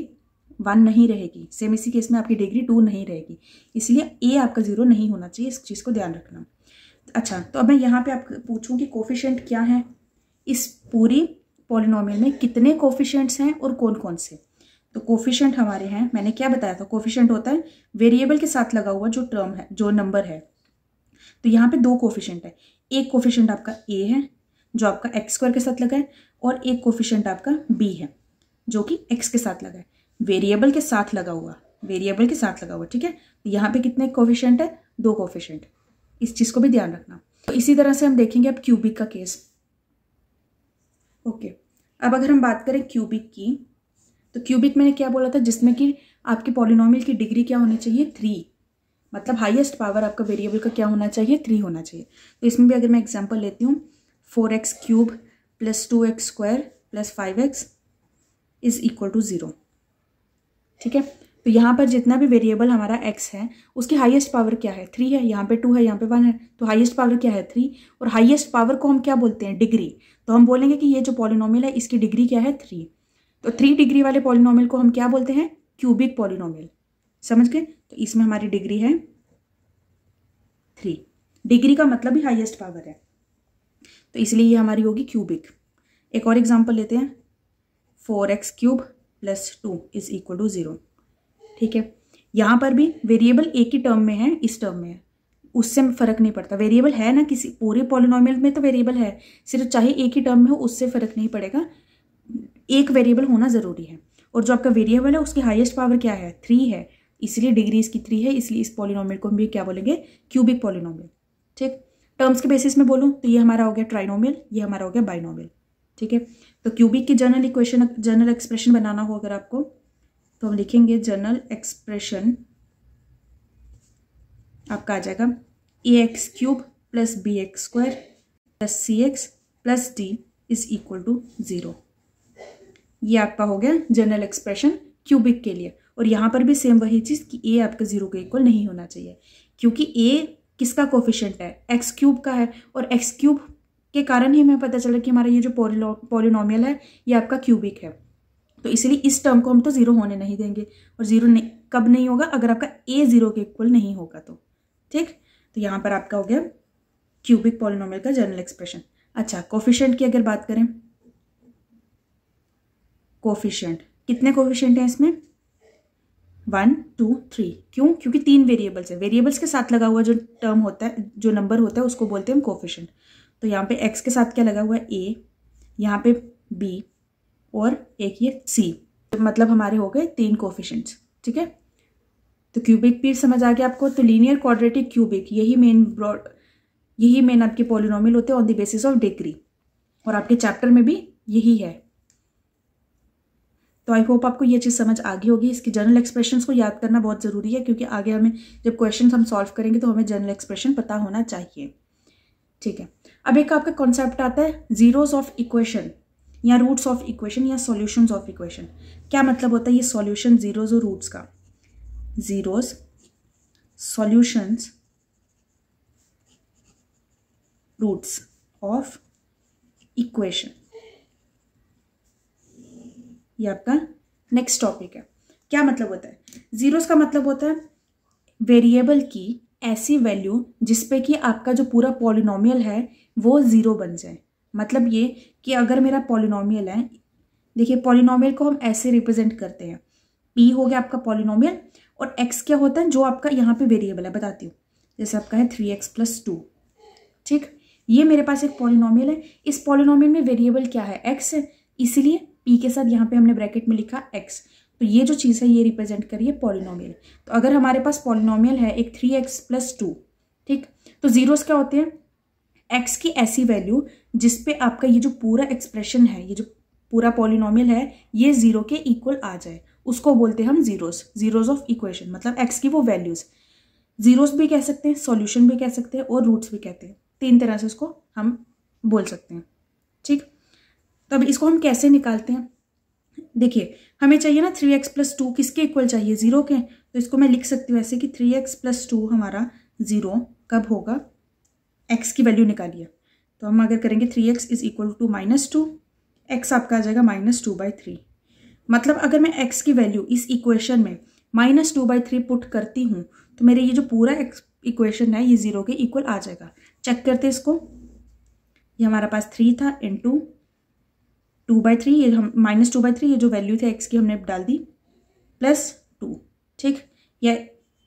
1 नहीं रहेगी। सेम इसी केस में आपकी डिग्री 2 नहीं रहेगी, इसलिए ए आपका जीरो नहीं होना चाहिए, इस चीज़ को ध्यान रखना। अच्छा, तो अब मैं यहाँ पे आपको पूछूँ कि कोफिशिएंट क्या है इस पूरी पॉलिनोमियल में, कितने कोफिशिएंट्स हैं और कौन कौन से। तो कोफिशिएंट हमारे हैं, मैंने क्या बताया था, कोफिशिएंट होता है वेरिएबल के साथ लगा हुआ जो टर्म है, जो नंबर है। तो यहाँ पे 2 कोफिशिएंट है। एक कोफिशिएंट आपका ए है जो आपका एक्स स्क्वायर के साथ लगा है, और एक कोफिशिएंट आपका बी है जो कि एक्स के साथ लगा है, वेरिएबल के साथ लगा हुआ, वेरिएबल के साथ लगा हुआ, ठीक है। तो यहाँ पे कितने कोफिशिएंट है? 2 कोफिशिएंट, इस चीज़ को भी ध्यान रखना। तो इसी तरह से हम देखेंगे अब क्यूबिक का केस। ओके, अब अगर हम बात करें क्यूबिक की, तो क्यूबिक मैंने क्या बोला था, जिसमें कि आपके पॉलिनोमियल की डिग्री क्या होनी चाहिए? 3, मतलब हाईएस्ट पावर आपका वेरिएबल का क्या होना चाहिए? 3 होना चाहिए। तो इसमें भी अगर मैं एग्जाम्पल लेती हूँ, 4x³ + 2x² + 5x = 0, ठीक है। तो यहाँ पर जितना भी वेरिएबल हमारा x है उसकी हाईएस्ट पावर क्या है? 3 है, यहाँ पे 2 है, यहाँ पे 1 है, तो हाईएस्ट पावर क्या है? 3। और हाईएस्ट पावर को हम क्या बोलते हैं? डिग्री। तो हम बोलेंगे कि ये जो पॉलिनोमियल है इसकी डिग्री क्या है? 3। तो 3 डिग्री वाले पॉलिनोमियल को हम क्या बोलते हैं? क्यूबिक पॉलिनोमियल, समझ गए। तो इसमें हमारी डिग्री है 3, डिग्री का मतलब ही हाईएस्ट पावर है, तो इसलिए ये हमारी होगी क्यूबिक। एक और एग्जाम्पल लेते हैं, 4x³ + 2 = 0, ठीक है। यहाँ पर भी वेरिएबल एक ही टर्म में है, इस टर्म में है, उससे फ़र्क नहीं पड़ता, वेरिएबल है ना किसी पूरे पॉलिनोमियल में, तो वेरिएबल है, सिर्फ चाहे एक ही टर्म में हो उससे फ़र्क नहीं पड़ेगा, एक वेरिएबल होना ज़रूरी है। और जो आपका वेरिएबल है उसकी हाईएस्ट पावर क्या है? 3 है, इसलिए डिग्री इसकी 3 है, इसलिए इस पॉलिनोमियल को हम भी क्या बोलेंगे? क्यूबिक पॉलिनोमियल, ठीक। टर्म्स के बेसिस में बोलूँ तो ये हमारा हो गया ट्राइनोमियल, ये हमारा हो गया बाइनोमियल, ठीक है। तो क्यूबिक की जनरल इक्वेशन, जनरल एक्सप्रेशन बनाना हो अगर आपको, तो हम लिखेंगे जनरल एक्सप्रेशन, आपका आ जाएगा ax³ + bx² + cx + d = 0। ये आपका हो गया जनरल एक्सप्रेशन क्यूबिक के लिए। और यहाँ पर भी सेम वही चीज़ कि ए आपका 0 के इक्वल नहीं होना चाहिए, क्योंकि ए किसका कोफिशिएंट है? x³ का है, और x³ के कारण ही हमें पता चला कि हमारा ये जो पॉलिनोमियल है ये आपका क्यूबिक है। तो इसलिए इस टर्म को हम तो 0 होने नहीं देंगे, और 0 कब नहीं होगा? अगर आपका a 0 के इक्वल नहीं होगा तो, ठीक। तो यहाँ पर आपका हो गया क्यूबिक पॉलिनोमियल का जनरल एक्सप्रेशन। अच्छा, कोफिशिएंट की अगर बात करें, कोफिशिएंट कितने कोफिशिएंट हैं इसमें? 1, 2, 3। क्यों? क्योंकि 3 वेरिएबल्स है, वेरिएबल्स के साथ लगा हुआ जो टर्म होता है, जो नंबर होता है, उसको बोलते हैं हम कोफिशिएंट। तो यहाँ पे x के साथ क्या लगा हुआ है? a, यहाँ पे b, और एक ये c, तो मतलब हमारे हो गए 3 कोफिशिएंट्स, ठीक है। तो क्यूबिक भी समझ आ गया आपको। तो लीनियर क्वाड्रेटिक क्यूबिक यही मेन आपके पॉलिनोमियल होते हैं on the basis of degree, और आपके चैप्टर में भी यही है। तो आई होप आपको ये चीज़ समझ आ गई होगी। इसके जनरल एक्सप्रेशंस को याद करना बहुत ज़रूरी है, क्योंकि आगे हमें जब क्वेश्चन हम सॉल्व करेंगे तो हमें जनरल एक्सप्रेशन पता होना चाहिए, ठीक है। अब एक आपका कॉन्सेप्ट आता है जीरोस ऑफ इक्वेशन, या रूट्स ऑफ इक्वेशन, या सॉल्यूशंस ऑफ इक्वेशन। क्या मतलब होता है ये सॉल्यूशन जीरोस और रूट्स का? Zeros solutions roots of equation, ये आपका नेक्स्ट टॉपिक है। क्या मतलब होता है? जीरोस का मतलब होता है वेरिएबल की ऐसी वैल्यू जिसपे कि आपका जो पूरा पॉलिनोमियल है वो 0 बन जाए। मतलब ये कि अगर मेरा पॉलिनोमियल है, देखिए पॉलिनोमियल को हम ऐसे रिप्रेजेंट करते हैं, p हो गया आपका पॉलिनोमियल, और x क्या होता है? जो आपका यहाँ पे वेरिएबल है, बताती हूँ। जैसे आपका है 3x + 2, ठीक। ये मेरे पास एक पॉलिनोमियल है, इस पॉलिनोमियल में वेरिएबल क्या है? x है, इसीलिए p के साथ यहाँ पे हमने ब्रैकेट में लिखा x। तो ये जो चीज़ है ये रिप्रेजेंट करिए पॉलिनोमियल। तो अगर हमारे पास पॉलिनोमियल है एक 3x + 2, ठीक, तो जीरोस क्या होते हैं? एक्स की ऐसी वैल्यू जिसपे आपका ये जो पूरा एक्सप्रेशन है, ये जो पूरा पॉलिनोमियल है, ये जीरो के इक्वल आ जाए, उसको बोलते हैं हम जीरोस, जीरोस ऑफ इक्वेशन, मतलब एक्स की वो वैल्यूज। जीरोस भी कह सकते हैं, सॉल्यूशन भी कह सकते हैं और रूट्स भी कहते हैं। तीन तरह से इसको हम बोल सकते हैं। ठीक, तब इसको हम कैसे निकालते हैं? देखिए, हमें चाहिए ना 3x+2 किसके इक्वल चाहिए? जीरो के। तो इसको मैं लिख सकती हूँ ऐसे कि 3x+2 हमारा जीरो कब होगा, एक्स की वैल्यू निकालिए। तो हम अगर करेंगे 3x = -2, एक्स आपका आ जाएगा -2/3। मतलब अगर मैं एक्स की वैल्यू इस इक्वेशन में -2/3 पुट करती हूँ तो मेरे ये जो पूरा इक्वेशन है ये जीरो के इक्वल आ जाएगा। चेक करते इसको, ये हमारा पास 3 था × 2/3, ये हम -2/3, ये जो वैल्यू थी एक्स की हमने डाल दी, +2। ठीक, या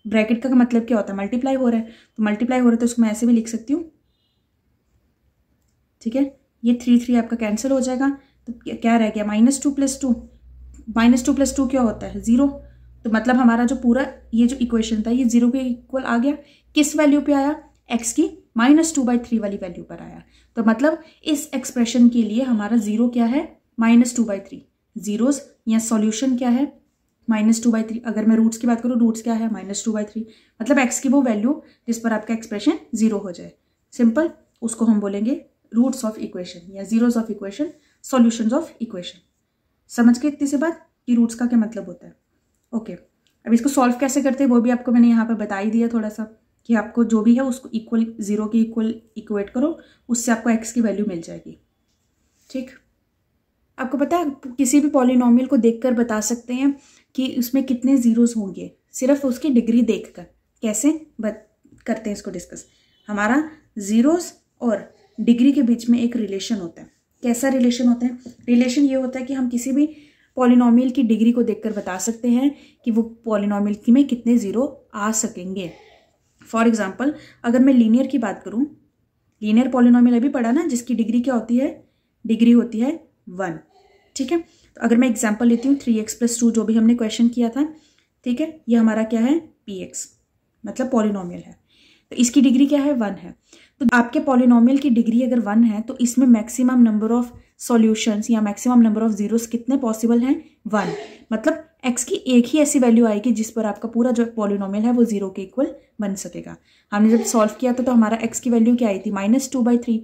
ब्रैकेट का मतलब क्या होता है? मल्टीप्लाई हो रहा है, तो मल्टीप्लाई हो रहा है तो उसको मैं ऐसे भी लिख सकती हूँ। ठीक है, ये 3 3 आपका कैंसिल हो जाएगा, तो क्या रह गया? -2 + 2। -2 + 2 क्या होता है? जीरो। तो मतलब हमारा जो पूरा ये जो इक्वेशन था ये जीरो के इक्वल आ गया। किस वैल्यू पे आया? एक्स की -2/3 वाली वैल्यू पर आया। तो मतलब इस एक्सप्रेशन के लिए हमारा जीरो क्या है? -2/3। जीरोस या सॉल्यूशन क्या है? -2/3। अगर मैं रूट्स की बात करूँ, रूट्स क्या है? -2/3। मतलब एक्स की वो वैल्यू जिस पर आपका एक्सप्रेशन जीरो हो जाए, सिंपल, उसको हम बोलेंगे रूट्स ऑफ इक्वेशन या zeros of equation, solutions of equation. समझ के इतनी सी बात कि रूट्स का क्या मतलब होता है। ओके, अब इसको सॉल्व कैसे करते हैं वो भी आपको मैंने यहाँ पर बता ही दिया थोड़ा सा, कि आपको जो भी है उसको इक्वल, जीरो के इक्वल इक्वेट करो, उससे आपको एक्स की वैल्यू मिल जाएगी। ठीक, आपको पता है किसी भी पॉलिनोमियल को देखकर बता सकते हैं कि उसमें कितने जीरोस होंगे, सिर्फ उसकी डिग्री देखकर। कैसे करते हैं इसको डिस्कस? हमारा जीरोस और डिग्री के बीच में एक रिलेशन होता है। कैसा रिलेशन होता है? रिलेशन ये होता है कि हम किसी भी पॉलिनोमियल की डिग्री को देखकर बता सकते हैं कि वो पॉलिनोमियल में कितने जीरो आ सकेंगे। फॉर एग्जाम्पल, अगर मैं लीनियर की बात करूं, लीनियर पॉलिनोमियल अभी पढ़ा ना, जिसकी डिग्री क्या होती है? डिग्री होती है 1। ठीक है, तो अगर मैं एग्जाम्पल लेती हूँ 3x+2, जो भी हमने क्वेश्चन किया था, ठीक है, ये हमारा क्या है? px, मतलब पॉलिनोमियल है। तो इसकी डिग्री क्या है? 1 है। तो आपके पॉलिनोमियल की डिग्री अगर 1 है तो इसमें मैक्सिमम नंबर ऑफ सॉल्यूशंस या मैक्सिमम नंबर ऑफ जीरोस कितने पॉसिबल हैं? 1। मतलब एक्स की एक ही ऐसी वैल्यू आएगी जिस पर आपका पूरा जो पॉलिनोमियल है वो जीरो के इक्वल बन सकेगा। हमने जब सॉल्व किया था तो हमारा एक्स की वैल्यू क्या आई थी? -2/3।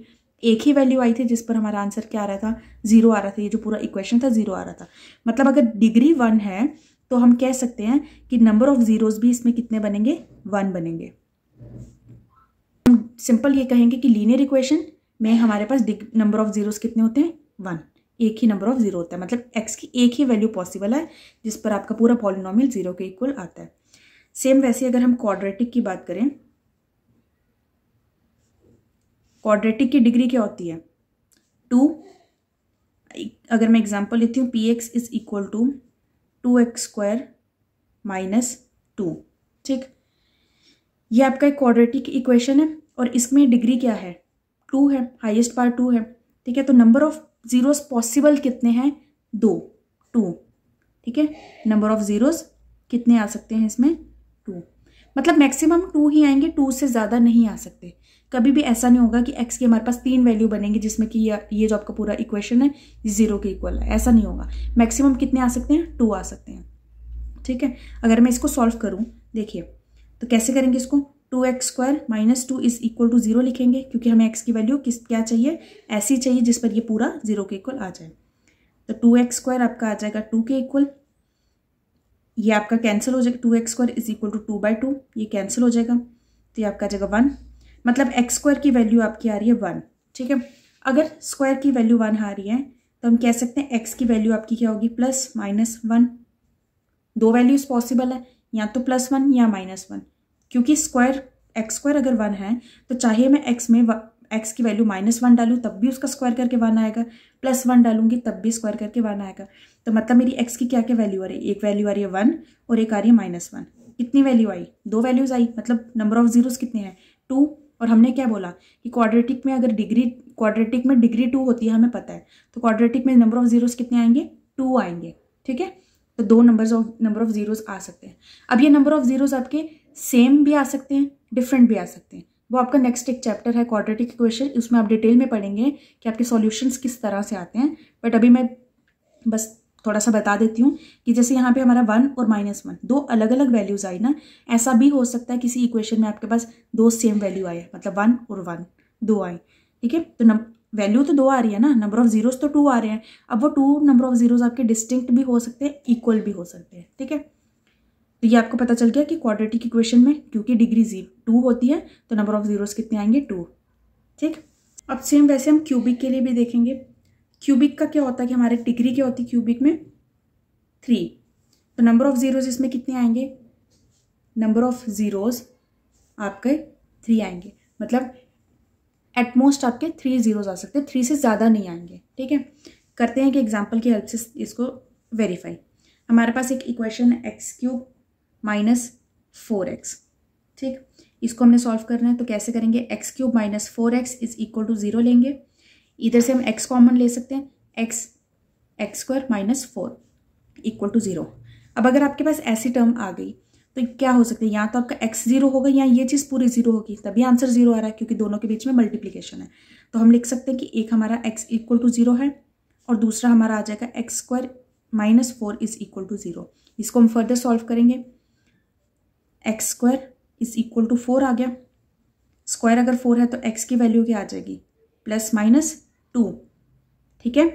एक ही वैल्यू आई थी जिस पर हमारा आंसर क्या आ रहा था? जीरो आ रहा था। ये जो पूरा इक्वेशन था जीरो आ रहा था। मतलब अगर डिग्री 1 है तो हम कह सकते हैं कि नंबर ऑफ जीरोस भी इसमें कितने बनेंगे? 1 बनेंगे। हम सिंपल ये कहेंगे कि लीनियर इक्वेशन में हमारे पास नंबर ऑफ जीरोस कितने होते हैं? 1। एक ही नंबर ऑफ जीरो होता है, मतलब एक्स की एक ही वैल्यू पॉसिबल है जिस पर आपका पूरा पॉलिनोमियल जीरो के इक्वल आता है। सेम वैसे अगर हम क्वाड्रेटिक की बात करें, क्वाड्रेटिक की डिग्री क्या होती है? 2। अगर मैं एग्जांपल लेती हूँ px = 2x² - 2। ठीक, ये आपका एक क्वाड्रेटिक इक्वेशन है और इसमें डिग्री क्या है? 2 है, हाईएस्ट पावर 2 है। ठीक है, तो नंबर ऑफ जीरोस पॉसिबल कितने हैं? 2। ठीक है, नंबर ऑफ जीरोस कितने आ सकते हैं इसमें? 2। मतलब मैक्सिमम 2 ही आएंगे, 2 से ज़्यादा नहीं आ सकते। कभी भी ऐसा नहीं होगा कि एक्स के हमारे पास 3 वैल्यू बनेंगे जिसमें कि ये जो आपका पूरा इक्वेशन है ये जीरो के इक्वल है, ऐसा नहीं होगा। मैक्सिमम कितने आ सकते हैं? 2 आ सकते हैं। ठीक है, अगर मैं इसको सॉल्व करूँ, देखिए तो कैसे करेंगे इसको? 2x² - 2 = 0 लिखेंगे, क्योंकि हमें x की वैल्यू क्या चाहिए? ऐसी चाहिए जिस पर ये पूरा जीरो के इक्वल आ जाए। तो 2x² आपका आ जाएगा 2 के इक्वल, ये आपका कैंसिल हो जाएगा। 2x² = 2/2, ये कैंसिल हो जाएगा, तो ये आपका आ जाएगा 1। मतलब x² की वैल्यू आपकी आ रही है 1। ठीक है, अगर स्क्वायर की वैल्यू 1 आ रही है तो हम कह सकते हैं एक्स की वैल्यू आपकी क्या होगी? ± 1। 2 वैल्यूज पॉसिबल है, या तो +1 या -1, क्योंकि x स्क्वायर अगर 1 है तो चाहे मैं x में x की वैल्यू -1 डालूँ तब भी उसका स्क्वायर करके 1 आएगा, +1 डालूंगी तब भी स्क्वायर करके 1 आएगा। तो मतलब मेरी x की क्या क्या वैल्यू आ रही है? एक वैल्यू आ रही है 1 और एक आ रही है -1। कितनी वैल्यू आई? 2 वैल्यूज आई। मतलब नंबर ऑफ जीरोस कितने हैं? 2। और हमने क्या बोला कि क्वाड्रेटिक में अगर डिग्री 2 होती है, हमें पता है, तो क्वाड्रेटिक में नंबर ऑफ जीरोस कितने आएंगे? 2 आएंगे। ठीक है, तो 2 नंबर ऑफ जीरोस आ सकते हैं। अब ये नंबर ऑफ जीरोस आपके सेम भी आ सकते हैं, डिफरेंट भी आ सकते हैं। वो आपका नेक्स्ट एक चैप्टर है क्वाड्रेटिक इक्वेशन, उसमें आप डिटेल में पढ़ेंगे कि आपके सॉल्यूशंस किस तरह से आते हैं। बट अभी मैं बस थोड़ा सा बता देती हूँ कि जैसे यहाँ पे हमारा 1 और -1 दो अलग अलग वैल्यूज़ आई ना, ऐसा भी हो सकता है किसी इक्वेशन में आपके पास दो सेम वैल्यू आए, मतलब 1 और 1 दो आए। ठीक है, तो वैल्यू तो दो आ रही है ना, नंबर ऑफ़ जीरोज़ तो 2 आ रहे हैं। अब वो 2 नंबर ऑफ़ जीरोज़ आपके डिस्टिंक्ट भी हो सकते हैं, इक्वल भी हो सकते हैं। ठीक है, तो ये आपको पता चल गया कि क्वाड्रेटिक इक्वेशन में क्योंकि डिग्री 2 होती है तो नंबर ऑफ़ जीरोज़ कितने आएंगे, 2। ठीक, अब सेम वैसे हम क्यूबिक के लिए भी देखेंगे। क्यूबिक का क्या होता है कि हमारे डिग्री क्या होती है क्यूबिक में, 3। तो नंबर ऑफ़ जीरोज़ इसमें कितने आएंगे, नंबर ऑफ़ जीरोज़ आपके 3 आएंगे, मतलब एटमोस्ट आपके 3 जीरोज़ आ सकते हैं, 3 से ज़्यादा नहीं आएंगे। ठीक है, करते हैं कि एग्जाम्पल की हेल्प से इसको वेरीफाई। हमारे पास एक इक्वेशन है x³ - 4x। ठीक, इसको हमने सॉल्व करना है, तो कैसे करेंगे, x³ - 4x = 0 लेंगे। इधर से हम x कॉमन ले सकते हैं, x² - 4 = 0। अब अगर आपके पास ऐसी टर्म आ गई तो क्या हो सकता है, यहाँ तो आपका x 0 होगा या ये चीज़ पूरी 0 होगी, तभी आंसर 0 आ रहा है क्योंकि दोनों के बीच में मल्टीप्लिकेशन है। तो हम लिख सकते हैं कि एक हमारा x = 0 है और दूसरा हमारा आ जाएगा x² - 4 = 0। इसको हम फर्दर सॉल्व करेंगे, x² = 4 आ गया, स्क्वायर अगर 4 है तो x की वैल्यू क्या आ जाएगी, ± 2। ठीक है,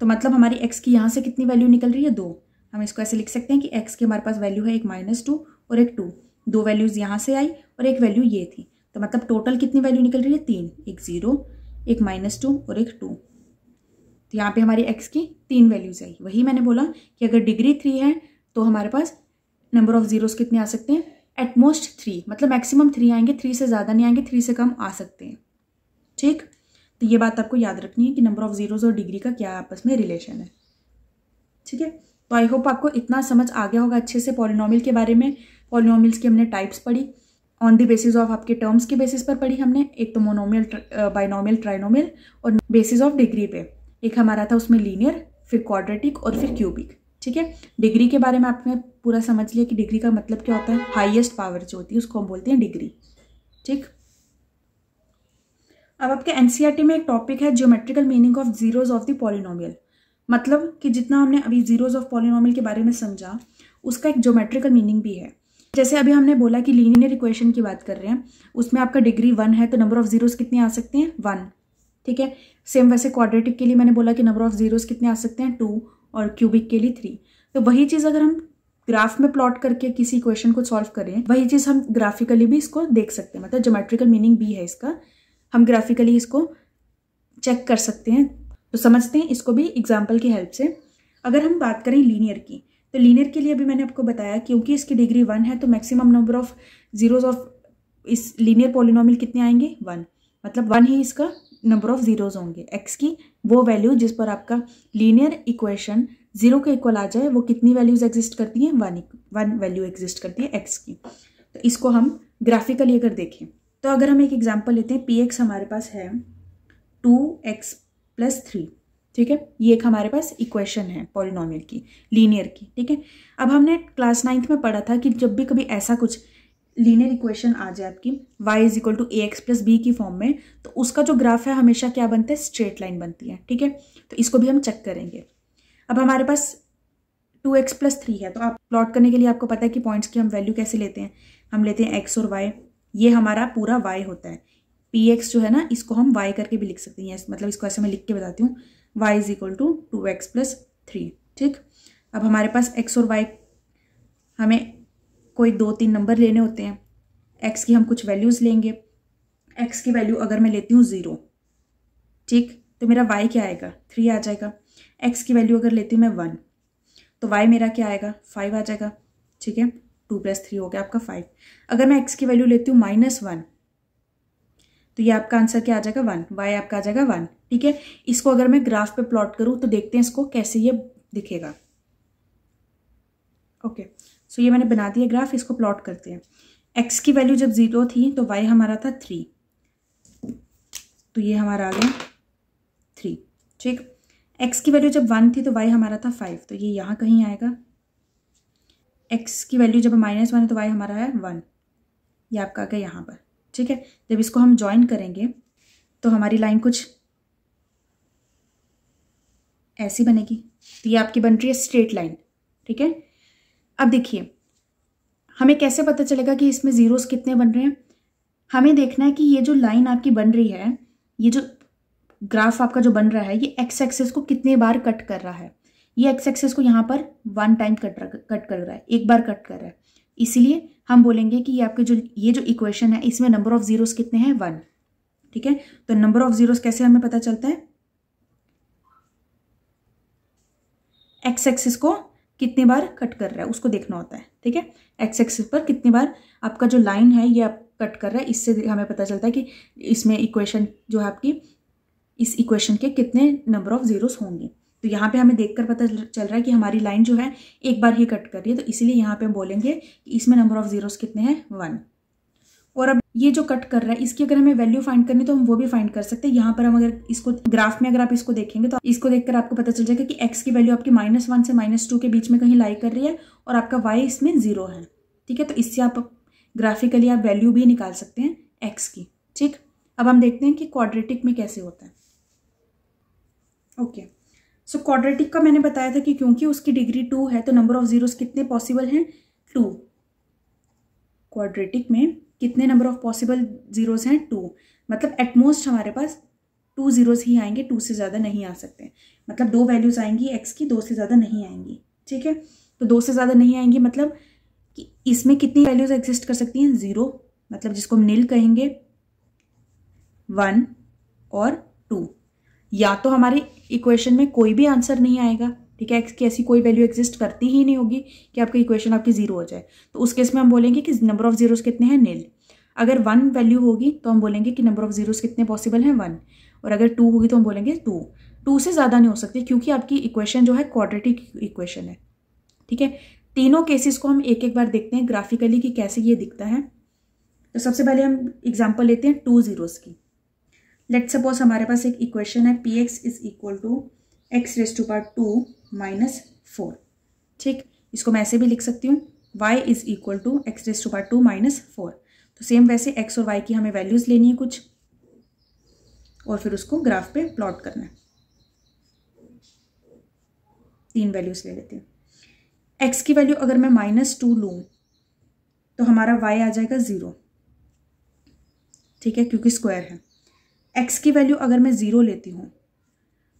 तो मतलब हमारी x की यहाँ से कितनी वैल्यू निकल रही है, 2। हम इसको ऐसे लिख सकते हैं कि x की हमारे पास वैल्यू है 1 - 2 और 1 2, दो वैल्यूज़ यहाँ से आई और एक वैल्यू ये थी, तो मतलब टोटल कितनी वैल्यू निकल रही है, 3। 1 0 1 - 2 और 1 2। तो यहाँ पे हमारी x की 3 वैल्यूज़ आई। वही मैंने बोला कि अगर डिग्री 3 है तो हमारे पास नंबर ऑफ़ जीरोज़ कितने आ सकते हैं, एटमोस्ट 3, मतलब मैक्सिमम 3 आएंगे, 3 से ज़्यादा नहीं आएंगे, 3 से कम आ सकते हैं। ठीक, तो ये बात आपको याद रखनी है कि नंबर ऑफ़ जीरोज़ और डिग्री का क्या आपस में रिलेशन है। ठीक है, तो आई होप आपको इतना समझ आ गया होगा अच्छे से पॉलिनोमियल के बारे में। पॉलिनोमियल्स की हमने टाइप्स पढ़ी, ऑन द बेसिस ऑफ आपके टर्म्स के बेसिस पर पढ़ी हमने, एक तो मोनोमियल, बाइनोमियल, ट्राइनोमियल, और बेसिस ऑफ डिग्री पे एक हमारा था, उसमें लीनियर, फिर क्वाड्रेटिक और फिर क्यूबिक। ठीक है, डिग्री के बारे में आपने पूरा समझ लिया कि डिग्री का मतलब क्या होता है, हाईएस्ट पावर जो होती है उसको हम बोलते हैं डिग्री। ठीक, अब आपके एनसीईआरटी में एक टॉपिक है geometrical meaning of zeros of the polynomial, मतलब कि जितना हमने अभी जीरोज़ ऑफ पॉलिनोमियल के बारे में समझा उसका एक ज्योमेट्रिकल मीनिंग भी है। जैसे अभी हमने बोला कि लीनियर इक्वेशन की बात कर रहे हैं, उसमें आपका डिग्री 1 है तो नंबर ऑफ़ जीरोज़ कितने आ सकते हैं, 1। ठीक है, सेम वैसे क्वाड्रेटिक के लिए मैंने बोला कि नंबर ऑफ़ जीरोज़ कितने आ सकते हैं, 2, और क्यूबिक के लिए 3। तो वही चीज़ अगर हम ग्राफ में प्लॉट करके किसी इक्वेशन को सॉल्व करें, वही चीज़ हम ग्राफिकली भी इसको देख सकते हैं, मतलब ज्योमेट्रिकल मीनिंग भी है इसका, हम ग्राफिकली इसको चेक कर सकते हैं। तो समझते हैं इसको भी एग्जाम्पल की हेल्प से। अगर हम बात करें लीनियर की, तो लीनियर के लिए अभी मैंने आपको बताया क्योंकि इसकी डिग्री 1 है तो maximum number of zeros of इस लीनियर पॉलिनोमियल कितने आएंगे, 1, मतलब 1 ही इसका नंबर ऑफ़ जीरोज़ होंगे। x की वो वैल्यू जिस पर आपका लीनियर इक्वेशन 0 के इक्वल आ जाए, वो कितनी वैल्यूज़ एग्जिस्ट करती हैं, 1 वैल्यू एग्जिस्ट करती है x की। तो इसको हम ग्राफिकली अगर देखें तो अगर हम एक एग्जाम्पल लेते हैं, px हमारे पास है 2x + 3। ठीक है, ये एक हमारे पास इक्वेशन है पॉलिनोमियल की, लीनियर की। ठीक है, अब हमने क्लास 9th में पढ़ा था कि जब भी कभी ऐसा कुछ लीनियर इक्वेशन आ जाए आपकी y = ax + b की फॉर्म में, तो उसका जो ग्राफ है हमेशा क्या बनता है, स्ट्रेट लाइन बनती है। ठीक है, तो इसको भी हम चेक करेंगे। अब हमारे पास 2x + 3 है, तो आप प्लॉट करने के लिए आपको पता है कि पॉइंट्स की हम वैल्यू कैसे लेते हैं, हम लेते हैं x और y, ये हमारा पूरा y होता है। px जो है ना, इसको हम y करके भी लिख सकते हैं, मतलब इसको ऐसे मैं लिख के बताती हूँ, y = 2x + 3। ठीक, अब हमारे पास x और y, हमें कोई 2-3 नंबर लेने होते हैं, x की हम कुछ वैल्यूज़ लेंगे। x की वैल्यू अगर मैं लेती हूँ 0, ठीक, तो मेरा y क्या आएगा, 3 आ जाएगा। x की वैल्यू अगर लेती हूँ मैं 1, तो y मेरा क्या आएगा, 5 आ जाएगा। ठीक है, 2 + 3 हो गया आपका 5। अगर मैं x की वैल्यू लेती हूँ -1, तो ये आपका आंसर क्या आ जाएगा, 1, y आपका आ जाएगा 1। ठीक है, इसको अगर मैं ग्राफ पे प्लॉट करूँ तो देखते हैं इसको कैसे ये दिखेगा। ओके, सो ये मैंने बना दिया ग्राफ, इसको प्लॉट करते हैं। x की वैल्यू जब 0 थी तो y हमारा था 3, तो ये हमारा आ गया 3। ठीक, x की वैल्यू जब 1 थी तो y हमारा था 5, तो ये यहाँ कहीं आएगा। x की वैल्यू जब -1 है तो y हमारा है 1, ये आपका आ गया यहाँ पर। ठीक है। जब इसको हम ज्वाइन करेंगे तो हमारी लाइन कुछ ऐसी बनेगी। तो ये आपकी बन रही है स्ट्रेट लाइन, ठीक है। अब देखिए हमें कैसे पता चलेगा कि इसमें जीरोस कितने बन रहे हैं। हमें देखना है कि ये जो लाइन आपकी बन रही है, ये जो ग्राफ आपका जो बन रहा है, ये एक्स एक्सिस को कितने बार कट कर रहा है। ये एक्स एक्सिस को यहाँ पर 1 टाइम कट कर रहा है, एक बार कट कर रहा है। इसीलिए हम बोलेंगे कि ये आपके जो ये जो इक्वेशन है इसमें नंबर ऑफ जीरोस कितने हैं, 1, ठीक है। तो नंबर ऑफ जीरोस कैसे हमें पता चलता है, एक्स एक्सिस को कितने बार कट कर रहा है उसको देखना होता है, ठीक है। एक्स एक्सिस पर कितनी बार आपका जो लाइन है ये आप कट कर रहा है, इससे हमें पता चलता है कि इसमें इक्वेशन जो है आपकी, इस इक्वेशन के कितने नंबर ऑफ जीरोस होंगे। तो यहाँ पे हमें देखकर पता चल रहा है कि हमारी लाइन जो है एक बार ही कट कर रही है, तो इसीलिए यहाँ पे हम बोलेंगे कि इसमें नंबर ऑफ जीरोस कितने हैं, 1। और अब ये जो कट कर रहा है इसकी अगर हमें वैल्यू फाइंड करनी तो हम वो भी फाइंड कर सकते हैं। यहाँ पर हम अगर इसको ग्राफ में अगर आप इसको देखेंगे तो इसको देखकर आपको पता चल जाएगा कि एक्स की वैल्यू आपकी -1 से -2 के बीच में कहीं लाई कर रही है और आपका वाई इसमें 0 है, ठीक है। तो इससे आप ग्राफिकली आप वैल्यू भी निकाल सकते हैं एक्स की, ठीक। अब हम देखते हैं कि क्वाड्रेटिक में कैसे होता है। ओके, सो क्वाड्रेटिक का मैंने बताया था कि क्योंकि उसकी डिग्री 2 है तो नंबर ऑफ जीरोस कितने पॉसिबल हैं, 2। क्वाड्रेटिक में कितने नंबर ऑफ पॉसिबल जीरोस हैं, 2। मतलब एटमोस्ट हमारे पास 2 जीरोस ही आएंगे, 2 से ज़्यादा नहीं आ सकते। मतलब 2 वैल्यूज़ आएंगी एक्स की, 2 से ज़्यादा नहीं आएंगी, ठीक है। तो 2 से ज़्यादा नहीं आएंगी मतलब कि इसमें कितनी वैल्यूज़ एग्जिस्ट कर सकती हैं, 0, मतलब जिसको हम नील कहेंगे, 1 और 2। या तो हमारे इक्वेशन में कोई भी आंसर नहीं आएगा, ठीक है, एक्स की ऐसी कोई वैल्यू एग्जिस्ट करती ही नहीं होगी कि आपकी इक्वेशन आपकी 0 हो जाए। तो उस केस में हम बोलेंगे कि नंबर ऑफ जीरोस कितने हैं, नील। अगर 1 वैल्यू होगी तो हम बोलेंगे कि नंबर ऑफ जीरोस कितने पॉसिबल हैं, 1। और अगर 2 होगी तो हम बोलेंगे 2 से ज़्यादा नहीं हो सकती क्योंकि आपकी इक्वेशन जो है क्वाड्रेटिक इक्वेशन है, ठीक है। तीनों केसेस को हम एक एक बार देखते हैं ग्राफिकली कि कैसे ये दिखता है। तो सबसे पहले हम एग्जाम्पल लेते हैं 2 जीरोस की। लेट सपोज हमारे पास एक इक्वेशन है px = x⁴ - 4, ठीक। इसको मैं ऐसे भी लिख सकती हूँ, y = x⁴ - 4। तो सेम वैसे x और y की हमें वैल्यूज़ लेनी है कुछ और फिर उसको ग्राफ पे प्लॉट करना है। 3 वैल्यूज़ ले लेते हैं। x की वैल्यू अगर मैं -2 लूँ तो हमारा y आ जाएगा 0, ठीक है, क्योंकि स्क्वायर है। x की वैल्यू अगर मैं 0 लेती हूँ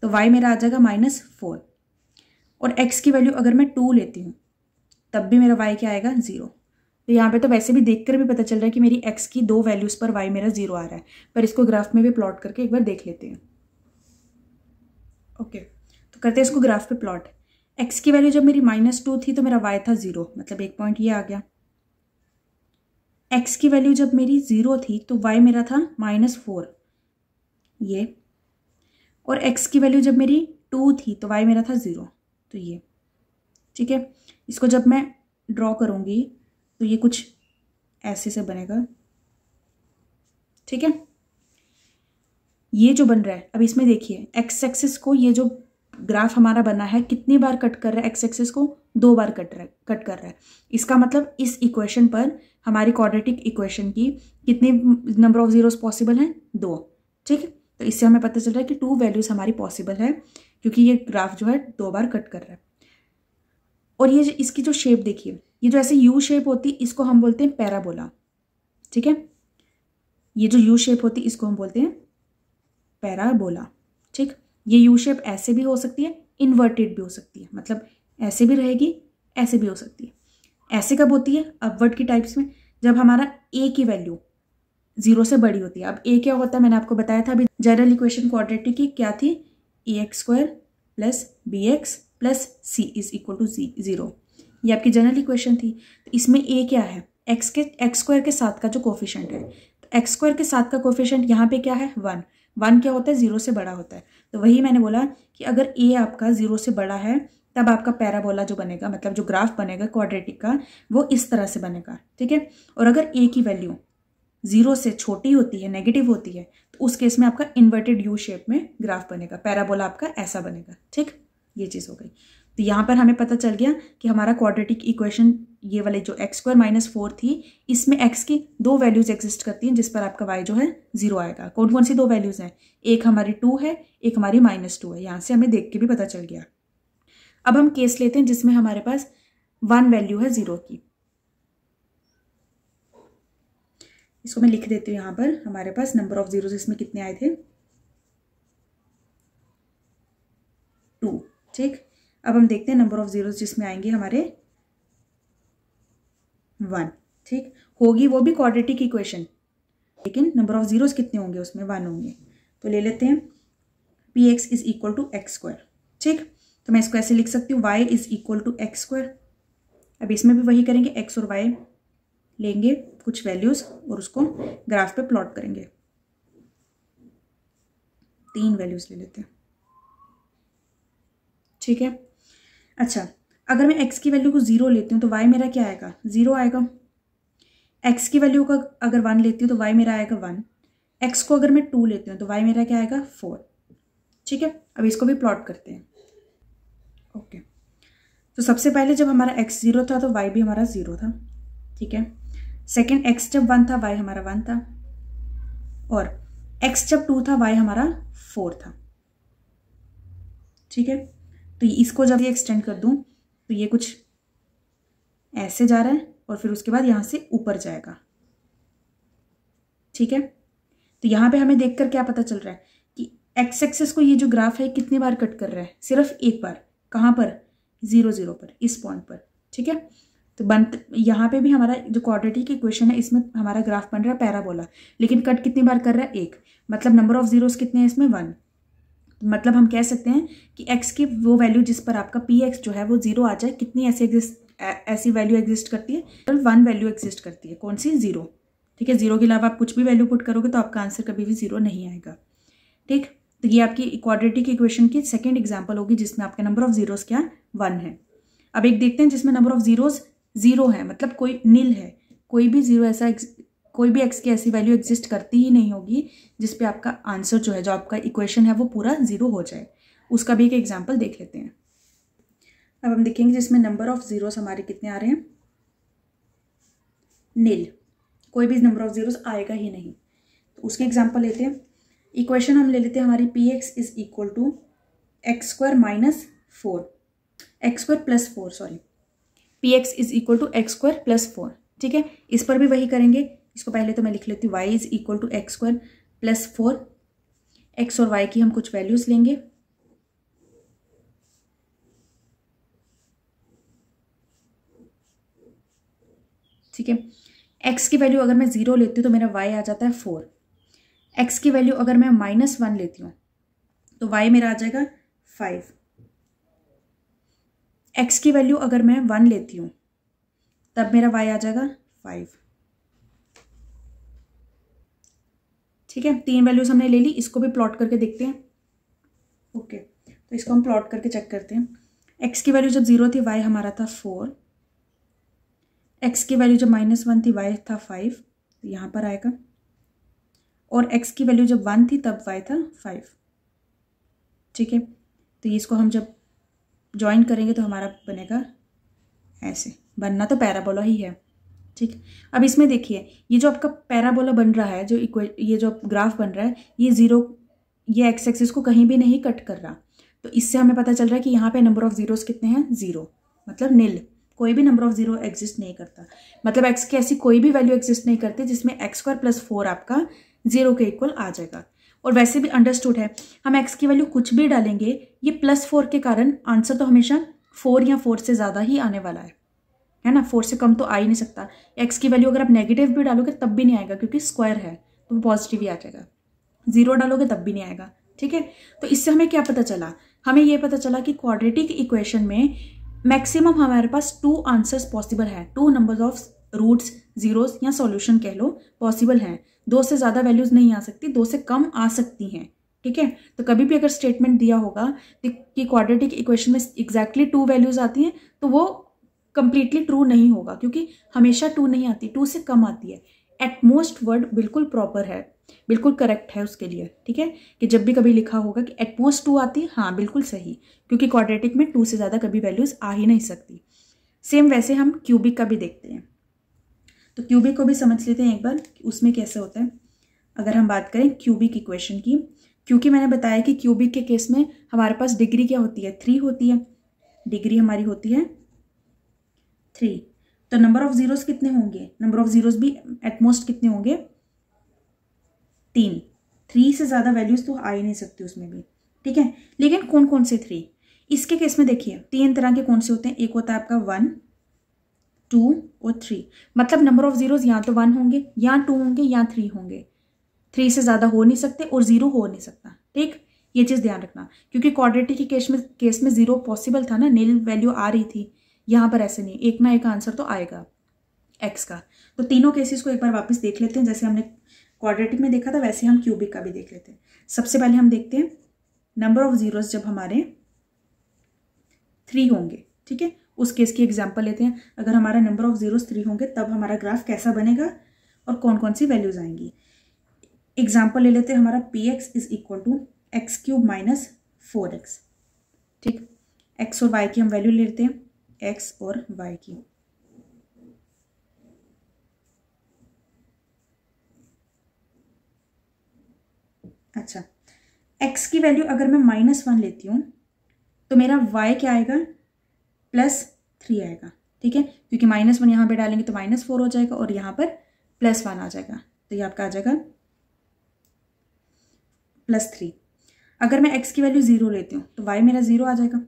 तो y मेरा आ जाएगा -4, और x की वैल्यू अगर मैं 2 लेती हूँ तब भी मेरा y क्या आएगा, 0। तो यहाँ पे तो वैसे भी देखकर भी पता चल रहा है कि मेरी x की 2 वैल्यूज़ पर y मेरा 0 आ रहा है, पर इसको ग्राफ में भी प्लॉट करके एक बार देख लेते हैं। ओके, तो करते हैं इसको ग्राफ पे प्लॉट। x की वैल्यू जब मेरी -2 थी तो मेरा y था 0, मतलब एक पॉइंट ये आ गया। x की वैल्यू जब मेरी 0 थी तो y मेरा था -4 ये, और x की वैल्यू जब मेरी 2 थी तो y मेरा था 0, तो ये, ठीक है। इसको जब मैं ड्रॉ करूँगी तो ये कुछ ऐसे से बनेगा, ठीक है। ये जो बन रहा है, अब इसमें देखिए एक्स एक्सिस को, ये जो ग्राफ हमारा बना है कितनी बार कट कर रहा है, एक्स एक्सिस को 2 बार कट कर रहा है। इसका मतलब इस इक्वेशन पर हमारी क्वाड्रेटिक इक्वेशन की कितने नंबर ऑफ जीरोस पॉसिबल हैं, 2, ठीक है। तो इससे हमें पता चल रहा है कि 2 वैल्यूज़ हमारी पॉसिबल है क्योंकि ये ग्राफ जो है 2 बार कट कर रहा है। और ये इसकी जो शेप देखिए, ये जो ऐसे यू शेप होती है इसको हम बोलते हैं पैराबोला, ठीक है। ये जो यू शेप होती है इसको हम बोलते हैं पैराबोला, ठीक। ये यू शेप ऐसे भी हो सकती है, इन्वर्टेड भी हो सकती है, मतलब ऐसे भी रहेगी, ऐसे भी हो सकती है। ऐसे कब होती है, अपवर्ड की टाइप्स में, जब हमारा ए की वैल्यू 0 से बड़ी होती है। अब ए क्या होता है, मैंने आपको बताया था अभी जनरल इक्वेशन क्वाड्रेटिक की क्या थी, ax² + bx + c = 0, ये आपकी जनरल इक्वेशन थी। तो इसमें ए क्या है, एक्स स्क्वायर के साथ का जो कोफिशिएंट है। तो एक्स स्क्वायर के साथ का कोफिशिएंट यहाँ पे क्या है, 1 क्या होता है, 0 से बड़ा होता है। तो वही मैंने बोला कि अगर ए आपका 0 से बड़ा है तब आपका पैराबोला जो बनेगा, मतलब जो ग्राफ बनेगा क्वाड्रेटिक का, वो इस तरह से बनेगा, ठीक है। और अगर ए की वैल्यू 0 से छोटी होती है, नेगेटिव होती है, तो उस केस में आपका इन्वर्टेड यू शेप में ग्राफ बनेगा, पैराबोला आपका ऐसा बनेगा, ठीक। ये चीज़ हो गई। तो यहाँ पर हमें पता चल गया कि हमारा क्वाड्रेटिक इक्वेशन ये वाले जो एक्स स्क्वायर माइनस 4 थी, इसमें एक्स की दो वैल्यूज एग्जिस्ट करती हैं जिस पर आपका वाई जो है जीरो आएगा। कौन कौन सी दो वैल्यूज हैं? एक हमारी 2 है, एक हमारी -2 है। यहाँ से हमें देख के भी पता चल गया। अब हम केस लेते हैं जिसमें हमारे पास 1 वैल्यू है जीरो की। इसको मैं लिख देती हूँ यहाँ पर। हमारे पास नंबर ऑफ जीरोस इसमें कितने आए थे? 2। ठीक। अब हम देखते हैं नंबर ऑफ जीरोस जिसमें आएंगे हमारे 1। ठीक, होगी वो भी क्वाड्रेटिक इक्वेशन, लेकिन नंबर ऑफ जीरोस कितने होंगे उसमें? 1 होंगे। तो ले लेते हैं p x is equal to x square. ठीक, तो मैं इसको ऐसे लिख सकती हूँ, y is equal to x square. अब इसमें भी वही करेंगे, एक्स और वाई लेंगे कुछ वैल्यूज और उसको ग्राफ पे प्लॉट करेंगे। 3 वैल्यूज ले लेते हैं। ठीक है। अच्छा, अगर मैं x की वैल्यू को 0 लेती हूँ तो y मेरा क्या आएगा? 0 आएगा। x की वैल्यू का अगर 1 लेती हूँ तो y मेरा आएगा 1। x को अगर मैं 2 लेती हूँ तो y मेरा क्या आएगा? 4। ठीक है। अब इसको भी प्लॉट करते हैं। ओके, तो सबसे पहले जब हमारा x 0 था तो y भी हमारा 0 था। ठीक है। सेकेंड, x जब 1 था y हमारा 1 था, और x जब 2 था y हमारा 4 था। ठीक है। तो इसको जब ये एक्सटेंड कर दूं तो ये कुछ ऐसे जा रहा है और फिर उसके बाद यहाँ से ऊपर जाएगा। ठीक है। तो यहाँ पे हमें देखकर क्या पता चल रहा है कि x एक्सेस को ये जो ग्राफ है कितनी बार कट कर रहा है? सिर्फ एक बार। कहाँ पर? 0 0 पर, इस पॉइंट पर। ठीक है। तो यहाँ पे भी हमारा जो क्वाड्रेटिक इक्वेशन है इसमें हमारा ग्राफ बन रहा है पैराबोला, लेकिन कट कितनी बार कर रहा है? एक। मतलब नंबर ऑफ जीरोस कितने हैं इसमें? 1। मतलब हम कह सकते हैं कि x की वो वैल्यू जिस पर आपका पी एक्स जो है वो 0 आ जाए, कितनी ऐसी वैल्यू एग्जिस्ट करती है? तो 1 वैल्यू एग्जिस्ट करती है। कौन सी? 0। ठीक है। 0 के अलावा आप कुछ भी वैल्यू पुट करोगे तो आपका आंसर कभी भी 0 नहीं आएगा। ठीक। तो ये आपकी क्वाड्रेटिक इक्वेशन की सेकेंड एग्जाम्पल होगी जिसमें आपका नंबर ऑफ जीरोस क्या 1 है। अब एक देखते हैं जिसमें नंबर ऑफ जीरोस 0 है, मतलब कोई नील है, कोई भी जीरो ऐसा कोई भी एक्स की ऐसी वैल्यू एग्जिस्ट करती ही नहीं होगी जिसपे आपका आंसर जो है, जो आपका इक्वेशन है वो पूरा 0 हो जाए। उसका भी एक एग्जाम्पल देख लेते हैं। अब हम देखेंगे जिसमें नंबर ऑफ जीरोस हमारे कितने आ रहे हैं? नील, कोई भी नंबर ऑफ जीरोस आएगा ही नहीं। तो उसके एग्जाम्पल लेते हैं। इक्वेशन हम ले लेते हैं हमारी p x is equal to x square minus 4, x square plus 4, sorry p x is equal to x square plus 4। ठीक है। इस पर भी वही करेंगे। इसको पहले तो मैं लिख लेती हूँ, y is equal to x square plus 4। X और वाई की हम कुछ वैल्यूज लेंगे। ठीक है। एक्स की वैल्यू अगर मैं 0 लेती हूँ तो मेरा वाई आ जाता है 4। एक्स की वैल्यू अगर मैं -1 लेती हूँ तो वाई मेरा आ जाएगा 5। x की वैल्यू अगर मैं 1 लेती हूँ तब मेरा y आ जाएगा 5। ठीक है। 3 वैल्यूज हमने ले ली। इसको भी प्लॉट करके देखते हैं। ओके, तो इसको हम प्लॉट करके चेक करते हैं। x की वैल्यू जब 0 थी y हमारा था 4। x की वैल्यू जब -1 थी y था 5, यहाँ पर आएगा। और x की वैल्यू जब 1 थी तब y था 5। ठीक है। तो इसको हम जब ज्वाइन करेंगे तो हमारा बनेगा ऐसे, बनना तो पैराबोला ही है। ठीक। अब इसमें देखिए, ये जो आपका पैराबोला बन रहा है, जो ये जो ग्राफ बन रहा है, ये 0, ये एक्स एक्सिस को कहीं भी नहीं कट कर रहा। तो इससे हमें पता चल रहा है कि यहाँ पे नंबर ऑफ जीरोस कितने हैं? 0। मतलब नील, कोई भी नंबर ऑफ जीरो एग्जिस्ट नहीं करता। मतलब एक्स की ऐसी कोई भी वैल्यू एग्जिस्ट नहीं करती जिसमें एक्स स्क्वायर प्लस 4 आपका 0 के इक्वल आ जाएगा। और वैसे भी अंडरस्टूड है, हम x की वैल्यू कुछ भी डालेंगे, ये +4 के कारण आंसर तो हमेशा 4 या 4 से ज़्यादा ही आने वाला है ना। 4 से कम तो आ ही नहीं सकता। x की वैल्यू अगर आप नेगेटिव भी डालोगे तब भी नहीं आएगा, क्योंकि स्क्वायर है तो वो पॉजिटिव ही आ जाएगा। 0 डालोगे तब भी नहीं आएगा। ठीक है। तो इससे हमें क्या पता चला? हमें ये पता चला कि क्वाड्रेटिक इक्वेशन में मैक्सिमम हमारे पास 2 आंसर्स पॉसिबल हैं। 2 नंबर्स ऑफ रूट्स, जीरोस या सॉल्यूशन कह लो, पॉसिबल हैं। 2 से ज़्यादा वैल्यूज नहीं आ सकती, 2 से कम आ सकती हैं। ठीक है। तो कभी भी अगर स्टेटमेंट दिया होगा कि क्वाड्रेटिक इक्वेशन में एग्जैक्टली 2 वैल्यूज आती हैं तो वो कम्प्लीटली ट्रू नहीं होगा, क्योंकि हमेशा 2 नहीं आती, 2 से कम आती है। एटमोस्ट वर्ड बिल्कुल प्रॉपर है, बिल्कुल करेक्ट है उसके लिए। ठीक है। कि जब भी कभी लिखा होगा कि एटमोस्ट 2 आती है, हाँ बिल्कुल सही, क्योंकि क्वाड्रेटिक में 2 से ज़्यादा कभी वैल्यूज आ ही नहीं सकती। सेम वैसे हम क्यूबिक का भी देखते हैं, तो क्यूबिक को भी समझ लेते हैं एक बार उसमें कैसे होता है। अगर हम बात करें क्यूबिक इक्वेशन की, क्योंकि मैंने बताया कि क्यूबिक के केस में हमारे पास डिग्री क्या होती है, 3 होती है, डिग्री हमारी होती है 3। तो नंबर ऑफ जीरोस कितने होंगे, नंबर ऑफ जीरोस भी एटमोस्ट कितने होंगे, 3। 3 से ज़्यादा वैल्यूज़ तो आ ही नहीं सकती उसमें भी, ठीक है। लेकिन कौन कौन से 3, इसके केस में देखिए 3 तरह के कौन से होते हैं, एक होता है आपका 1, 2 और 3। मतलब नंबर ऑफ जीरोस या तो 1 होंगे या 2 होंगे या 3 होंगे, 3 से ज़्यादा हो नहीं सकते और 0 हो नहीं सकता, ठीक। ये चीज़ ध्यान रखना, क्योंकि क्वाड्रेटिक के केस में 0 पॉसिबल था ना, नील वैल्यू आ रही थी, यहाँ पर ऐसे नहीं, एक ना एक आंसर तो आएगा एक्स का। तो तीनों केसेस को एक बार वापस देख लेते हैं, जैसे हमने क्वाड्रेटिक में देखा था वैसे हम क्यूबिक का भी देख लेते हैं। सबसे पहले हम देखते हैं नंबर ऑफ जीरोस जब हमारे 3 होंगे, ठीक है, उस केस की एग्जाम्पल लेते हैं। अगर हमारा नंबर ऑफ जीरोस 3 होंगे तब हमारा ग्राफ कैसा बनेगा और कौन कौन सी वैल्यूज आएंगी। एग्जाम्पल ले लेते हैं हमारा px is equal to x³ - 4x, ठीक। x और y की हम वैल्यू लेते हैं, x और y की, अच्छा। x की वैल्यू अगर मैं -1 लेती हूँ तो मेरा y क्या आएगा, +3 आएगा, ठीक है, क्योंकि -1 यहाँ पे डालेंगे तो -4 हो जाएगा और यहाँ पर +1 आ जाएगा, तो ये आपका आ जाएगा +3। अगर मैं x की वैल्यू 0 लेती हूँ तो y मेरा 0 आ जाएगा।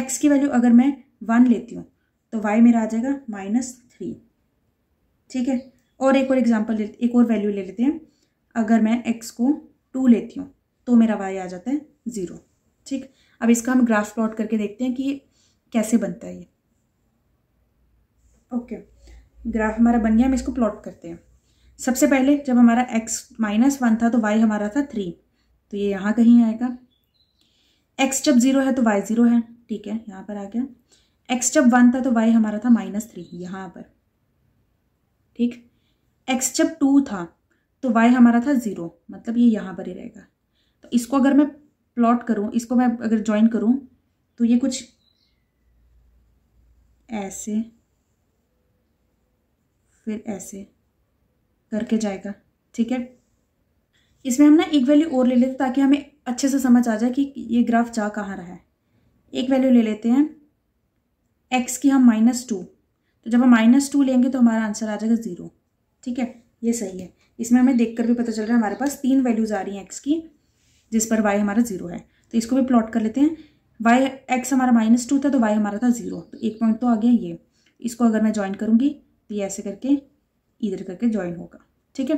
x की वैल्यू अगर मैं 1 लेती हूँ तो y मेरा आ जाएगा -3, ठीक है। और एक और एग्जाम्पल, एक और वैल्यू ले लेते हैं। अगर मैं x को 2 लेती हूँ तो मेरा y आ जाता है 0, ठीक। अब इसका हम ग्राफ प्लॉट करके देखते हैं कि कैसे बनता है ये। ओके, ग्राफ हमारा बन गया, हम इसको प्लॉट करते हैं। सबसे पहले जब हमारा x -1 था तो y हमारा था 3, तो ये यहाँ कहीं आएगा। x जब 0 है तो y 0 है, ठीक है, यहाँ पर आ गया। x जब 1 था तो y हमारा था -3 यहाँ पर, ठीक। x जब 2 था तो y हमारा था 0, मतलब ये यहाँ पर ही रहेगा। तो इसको अगर मैं प्लॉट करूँ, इसको मैं अगर ज्वाइन करूँ तो ये कुछ ऐसे फिर ऐसे करके जाएगा, ठीक है। इसमें हम ना एक वैल्यू और ले लेते हैं ताकि हमें अच्छे से समझ आ जाए कि ये ग्राफ जा कहाँ रहा है। एक वैल्यू ले लेते हैं x की हम -2, तो जब हम -2 लेंगे तो हमारा आंसर आ जाएगा 0, ठीक है, ये सही है। इसमें हमें देखकर भी पता चल रहा है हमारे पास 3 वैल्यूज़ आ रही हैं x की जिस पर y हमारा 0 है, तो इसको भी प्लॉट कर लेते हैं। x हमारा -2 था तो y हमारा था 0, तो एक पॉइंट तो आ गया ये। इसको अगर मैं ज्वाइन करूँगी तो ये ऐसे करके इधर करके ज्वाइन होगा, ठीक है।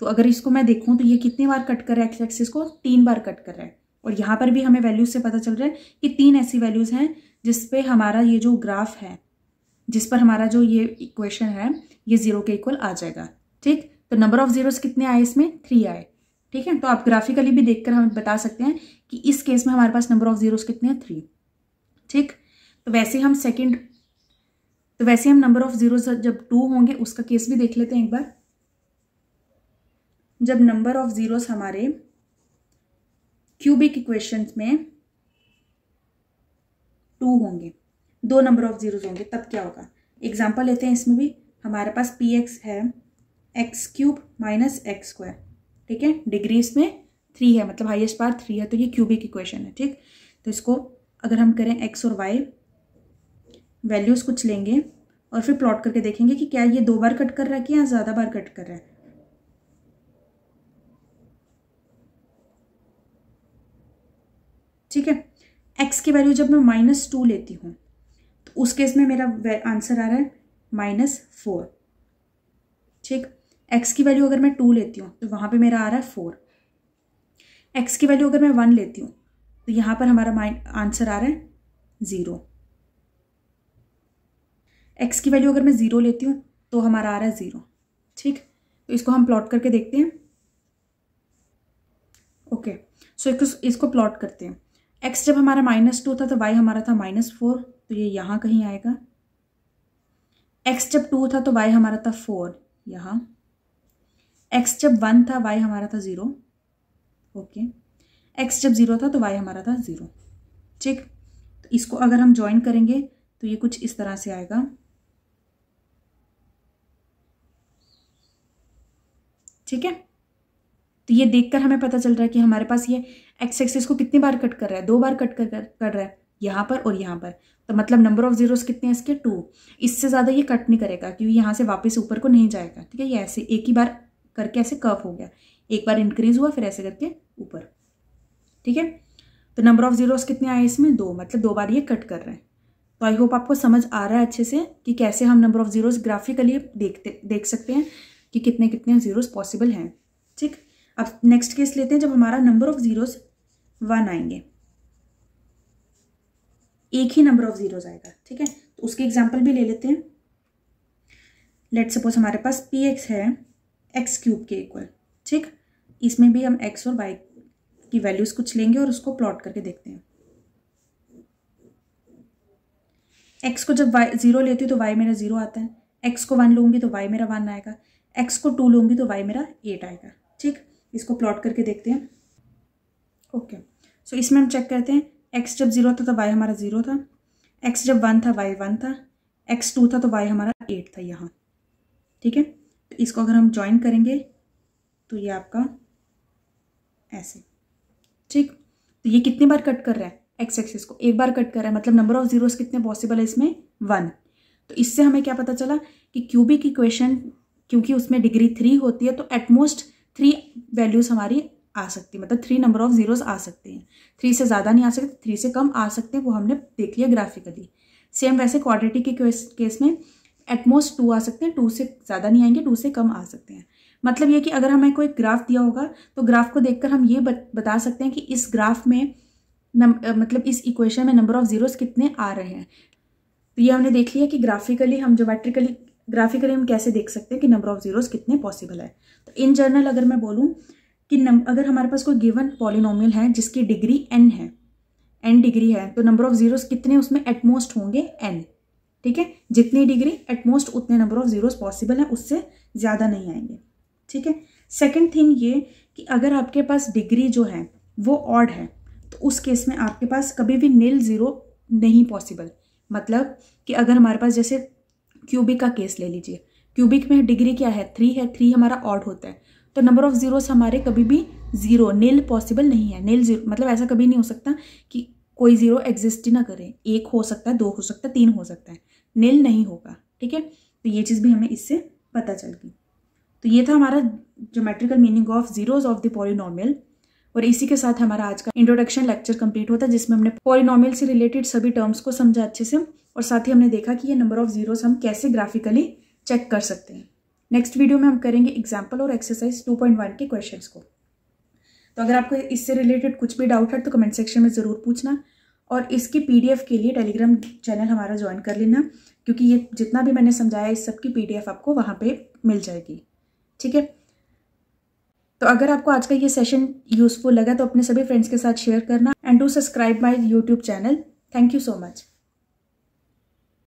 तो अगर इसको मैं देखूं तो ये कितने बार कट कर रहा है, एक्स एक्सिस को 3 बार कट कर रहा है। और यहाँ पर भी हमें वैल्यूज से पता चल रहा है कि 3 ऐसी वैल्यूज़ हैं जिस पे हमारा ये जो ग्राफ है, जिस पर हमारा जो ये इक्वेशन है, ये 0 के इक्वल आ जाएगा, ठीक। तो नंबर ऑफ जीरोस कितने आए इसमें, 3 आए, ठीक है। तो आप ग्राफिकली भी देख कर हम बता सकते हैं कि इस केस में हमारे पास नंबर ऑफ जीरोस कितने हैं, 3, ठीक। तो वैसे हम नंबर ऑफ जीरोस जब 2 होंगे उसका केस भी देख लेते हैं एक बार। जब नंबर ऑफ जीरोस हमारे क्यूबिक इक्वेशंस में 2 होंगे, 2 नंबर ऑफ जीरोस होंगे, तब क्या होगा। एग्जाम्पल लेते हैं, इसमें भी हमारे पास px है x³ - x², ठीक है, डिग्री इसमें 3 है, मतलब हाईएस्ट पावर 3 है, तो ये क्यूबिक इक्वेशन है, ठीक। तो इसको अगर हम करें x और y वैल्यूज़ कुछ लेंगे और फिर प्लॉट करके देखेंगे कि क्या ये 2 बार कट कर रहा है कि या ज़्यादा बार कट कर रहा है। ठीक है, x की वैल्यू जब मैं -2 लेती हूँ तो उस केस में मेरा आंसर आ रहा है -4, ठीक। x की वैल्यू अगर मैं 2 लेती हूँ तो वहाँ पे मेरा आ रहा है 4। x की वैल्यू अगर मैं 1 लेती हूँ तो यहाँ पर हमारा आंसर आ रहा है 0। x की वैल्यू अगर मैं 0 लेती हूँ तो हमारा आ रहा है 0, ठीक। तो इसको हम प्लॉट करके देखते हैं। ओके, इसको प्लॉट करते हैं। x जब हमारा -2 था तो y हमारा था -4, तो ये यहाँ कहीं आएगा। x जब 2 था तो y हमारा था 4 यहाँ। x जब 1 था y हमारा था 0, ओके। x जब 0 था तो y हमारा था 0, ठीक। तो इसको अगर हम ज्वाइन करेंगे तो ये कुछ इस तरह से आएगा, ठीक है। तो ये देखकर हमें पता चल रहा है कि हमारे पास ये एक्स एक्सिस को कितनी बार कट कर रहा है, दो बार कट कर रहा है, यहाँ पर और यहाँ पर। तो मतलब नंबर ऑफ जीरोस कितने हैं इसके, 2। इससे ज़्यादा ये कट नहीं करेगा क्योंकि यहाँ से वापस ऊपर को नहीं जाएगा, ठीक है। ये ऐसे एक ही बार करके ऐसे कर्व हो गया, एक बार इंक्रीज हुआ फिर ऐसे करके ऊपर, ठीक है। तो नंबर ऑफ जीरोस कितने आए इसमें, 2, मतलब 2 बार ये कट कर रहे हैं। तो आई होप आपको समझ आ रहा है अच्छे से कि कैसे हम नंबर ऑफ जीरोस ग्राफिकली देख सकते हैं कि कितने कितने जीरोस पॉसिबल हैं, ठीक। अब नेक्स्ट केस लेते हैं जब हमारा नंबर ऑफ जीरोस 1 आएंगे, एक ही नंबर ऑफ जीरोस आएगा, ठीक है। तो उसके एग्जाम्पल भी ले लेते हैं। लेट सपोज हमारे पास पी एक्स है एक्स क्यूब के इक्वल, ठीक। इसमें भी हम एक्स और वाई की वैल्यूज कुछ लेंगे और उसको प्लॉट करके देखते हैं। एक्स को जब वाई 0 लेती हूँ तो वाई मेरा 0 आता है, एक्स को 1 लूँगी तो वाई मेरा 1 आएगा, एक्स को 2 लूँगी तो वाई मेरा 8 आएगा, ठीक। इसको प्लॉट करके देखते हैं। ओके, सो इसमें हम चेक करते हैं एक्स जब 0 था तो वाई हमारा 0 था, एक्स जब 1 था वाई 1 था, एक्स 2 था तो वाई हमारा 8 था यहाँ, ठीक है। तो इसको अगर हम ज्वाइन करेंगे तो ये आपका ऐसे, ठीक। तो ये कितनी बार कट कर रहा है, एक्स एक्सिस को एक बार कट कर रहा है, मतलब नंबर ऑफ जीरोस कितने पॉसिबल है इसमें, 1। तो इससे हमें क्या पता चला कि क्यूबिक इक्वेशन क्योंकि उसमें डिग्री 3 होती है तो एटमोस्ट 3 वैल्यूज़ हमारी आ सकती है, मतलब 3 नंबर ऑफ जीरोस आ सकते हैं, 3 से ज़्यादा नहीं आ सकते, 3 से कम आ सकते हैं, वो हमने देख लिया ग्राफिकली। सेम वैसे क्वाड्रेटिक के केस में एटमोस्ट 2 आ सकते हैं, 2 से ज़्यादा नहीं आएंगे, 2 से कम आ सकते हैं। मतलब ये कि अगर हमें कोई ग्राफ दिया होगा तो ग्राफ को देखकर हम ये बता सकते हैं कि इस ग्राफ में मतलब इस इक्वेशन में नंबर ऑफ जीरोस कितने आ रहे हैं। तो ये हमने देख लिया कि ग्राफिकली हम ग्राफिकली हम कैसे देख सकते हैं कि नंबर ऑफ जीरोस कितने पॉसिबल है। तो इन जनरल अगर मैं बोलूँ कि अगर हमारे पास कोई गिवन पॉलिनोमियल है जिसकी डिग्री n है, n डिग्री है, तो नंबर ऑफ जीरोस कितने उसमें एटमोस्ट होंगे, n, ठीक है। जितनी डिग्री एटमोस्ट उतने नंबर ऑफ जीरोस पॉसिबल हैं, उससे ज़्यादा नहीं आएंगे, ठीक है। सेकंड थिंग ये कि अगर आपके पास डिग्री जो है वो ऑड है तो उस केस में आपके पास कभी भी नील ज़ीरो नहीं पॉसिबल। मतलब कि अगर हमारे पास जैसे क्यूबिक का केस ले लीजिए, क्यूबिक में डिग्री क्या है, 3 है, 3 हमारा ऑड होता है, तो नंबर ऑफ जीरोस हमारे कभी भी 0 नील पॉसिबल नहीं है। नील जीरो मतलब ऐसा कभी नहीं हो सकता कि कोई जीरो एग्जिस्ट ही ना करे, 1 हो सकता है, 2 हो सकता है, 3 हो सकता है, नील नहीं होगा, ठीक है। तो ये चीज़ भी हमें इससे पता चल गई। तो ये था हमारा geometrical meaning of zeros of the polynomial, और इसी के साथ हमारा आज का इंट्रोडक्शन लेक्चर कंप्लीट होता है जिसमें हमने पॉलिनोमियल से रिलेटेड सभी टर्म्स को समझा अच्छे से, और साथ ही हमने देखा कि ये नंबर ऑफ जीरोस हम कैसे ग्राफिकली चेक कर सकते हैं। नेक्स्ट वीडियो में हम करेंगे एग्जाम्पल और एक्सरसाइज 2.1 के क्वेश्चंस को। तो अगर आपको इससे रिलेटेड कुछ भी डाउट है तो कमेंट सेक्शन में ज़रूर पूछना, और इसकी PDF के लिए टेलीग्राम चैनल हमारा ज्वाइन कर लेना क्योंकि ये जितना भी मैंने समझाया इस सब की PDF आपको वहाँ पर मिल जाएगी, ठीक है। तो अगर आपको आज का ये सेशन यूजफुल लगा तो अपने सभी फ्रेंड्स के साथ शेयर करना, and to subscribe my YouTube channel. Thank you so much.